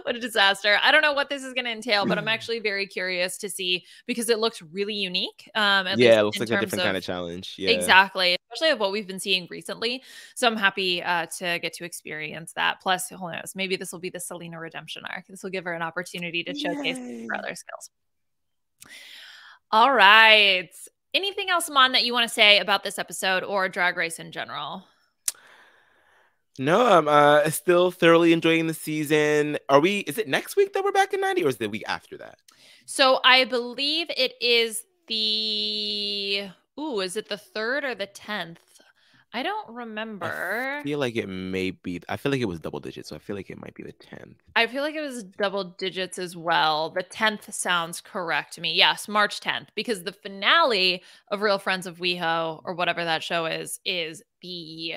What a disaster. I don't know what this is going to entail, but I'm actually very curious to see because it looks really unique. It looks like a different kind of challenge. Yeah. Exactly. Especially of what we've been seeing recently. So I'm happy to get to experience that. Plus, who knows, maybe this will be the Selena redemption arc. This will give her an opportunity to showcase her other skills. All right. Anything else, Aman, that you want to say about this episode or Drag Race in general? No, I'm still thoroughly enjoying the season. Is it next week that we're back in 90 or is it the week after that? So I believe it is the, is it the 3rd or the 10th? I don't remember. I feel like it may be, I feel like it was double digits. So I feel like it might be the 10th. I feel like it was double digits as well. The 10th sounds correct to me. Yes, March 10th, because the finale of Real Friends of WeHo or whatever that show is the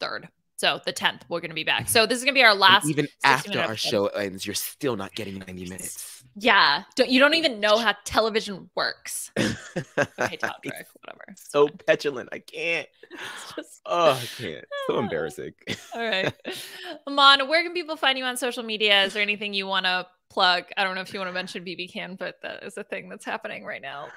3rd. So the 10th, we're going to be back. So this is going to be our last. And even after our show ends, you're still not getting 90 minutes. Yeah. You don't even know how television works. Okay, talk track, whatever. It's so fine. Petulant. I can't. I can't. So embarrassing. All right. Aman, where can people find you on social media? Is there anything you want to plug? I don't know if you want to mention BBCan, but that is a thing that's happening right now.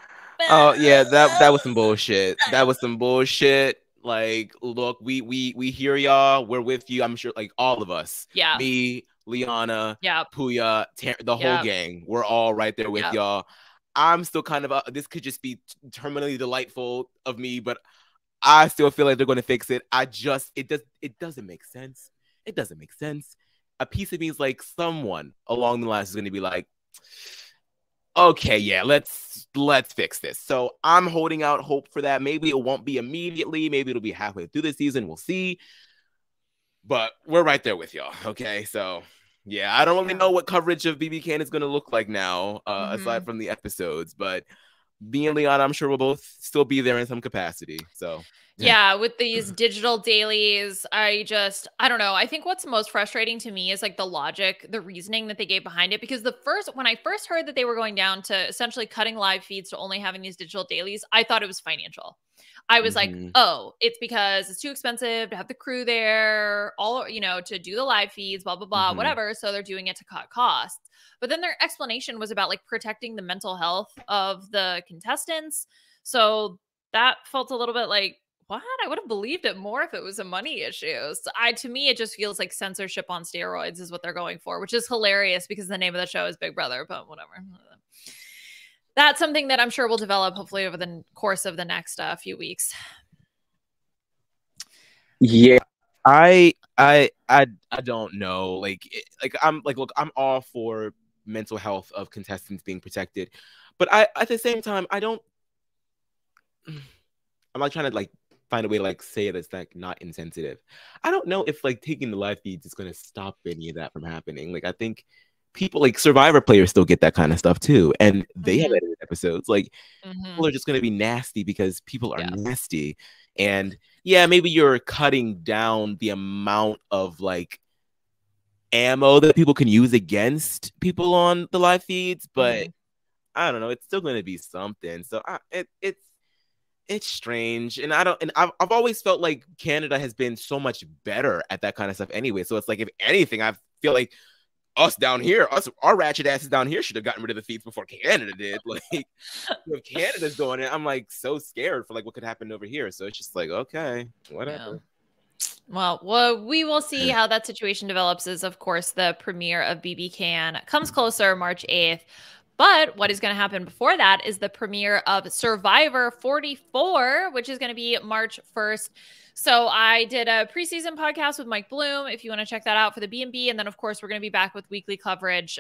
Oh, yeah. That was some bullshit. That was some bullshit. Like, look, we hear y'all. We're with you. I'm sure, like, all of us. Yeah. Me, Liana, Puya, the whole gang. We're all right there with y'all. I'm still kind of, this could just be terminally delightful of me, but I still feel like they're going to fix it. It doesn't make sense. It doesn't make sense. A piece of me is like, someone along the lines is going to be like, okay, yeah, let's fix this. So I'm holding out hope for that. Maybe it won't be immediately. Maybe it'll be halfway through the season. We'll see. But we're right there with y'all. Okay, so yeah, I don't really know what coverage of BBCan is going to look like now, aside from the episodes. But me and Liana, I'm sure we'll both still be there in some capacity. So. Yeah, with these digital dailies, I don't know. I think what's most frustrating to me is like the logic, the reasoning that they gave behind it. Because when I first heard that they were going down to essentially cutting live feeds to only having these digital dailies, I thought it was financial. I was like, oh, it's because it's too expensive to have the crew there, all, you know, to do the live feeds, blah, blah, blah, whatever. So they're doing it to cut costs. But then their explanation was about like protecting the mental health of the contestants. So that felt a little bit like, what? I would have believed it more if it was a money issue. So to me, it just feels like censorship on steroids is what they're going for, which is hilarious because the name of the show is Big Brother, but whatever. That's something that I'm sure will develop hopefully over the course of the next few weeks. Yeah, I don't know. I'm like, look, I'm all for mental health of contestants being protected, but at the same time, I'm not trying to like find a way to like say it that's like not insensitive. I don't know if like taking the live feeds is going to stop any of that from happening. Like I think people like Survivor players still get that kind of stuff too, and they have edited episodes. Like people are just going to be nasty because people are nasty. And yeah, maybe you're cutting down the amount of like ammo that people can use against people on the live feeds, but I don't know, it's still going to be something. So it's strange, and I don't, and I've always felt like Canada has been so much better at that kind of stuff anyway. So it's like, if anything, I feel like us down here, our ratchet asses down here should have gotten rid of the feeds before Canada did. Like, if Canada's doing it, I'm like so scared for like what could happen over here. So it's just like, okay, whatever. Yeah. Well, we will see how that situation develops. Is of course the premiere of BBCan comes closer, March 8th. But what is going to happen before that is the premiere of Survivor 44, which is going to be March 1st. So I did a preseason podcast with Mike Bloom, if you want to check that out, for the B&B. And then, of course, we're going to be back with weekly coverage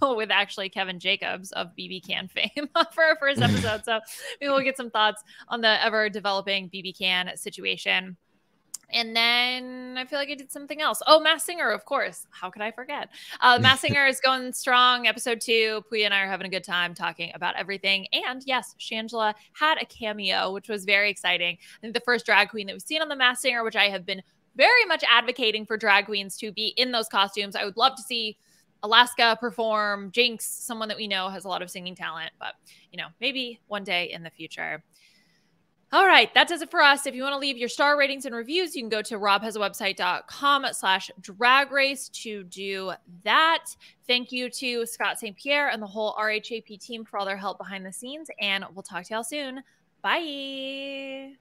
with actually Kevin Jacobs of BBCan fame for our first episode. So we will get some thoughts on the ever-developing BBCan situation. And then I feel like I did something else. Oh, Masked Singer, of course. How could I forget? Masked Singer is going strong. Episode 2, Pui and I are having a good time talking about everything. And yes, Shangela had a cameo, which was very exciting. I think the first drag queen that we've seen on the Masked Singer, which I have been very much advocating for drag queens to be in those costumes. I would love to see Alaska perform, Jinx, someone that we know has a lot of singing talent, but you know, maybe one day in the future. All right, that does it for us. If you want to leave your star ratings and reviews, you can go to robhasawebsite.com/dragrace to do that. Thank you to Scott St. Pierre and the whole RHAP team for all their help behind the scenes, and we'll talk to y'all soon. Bye.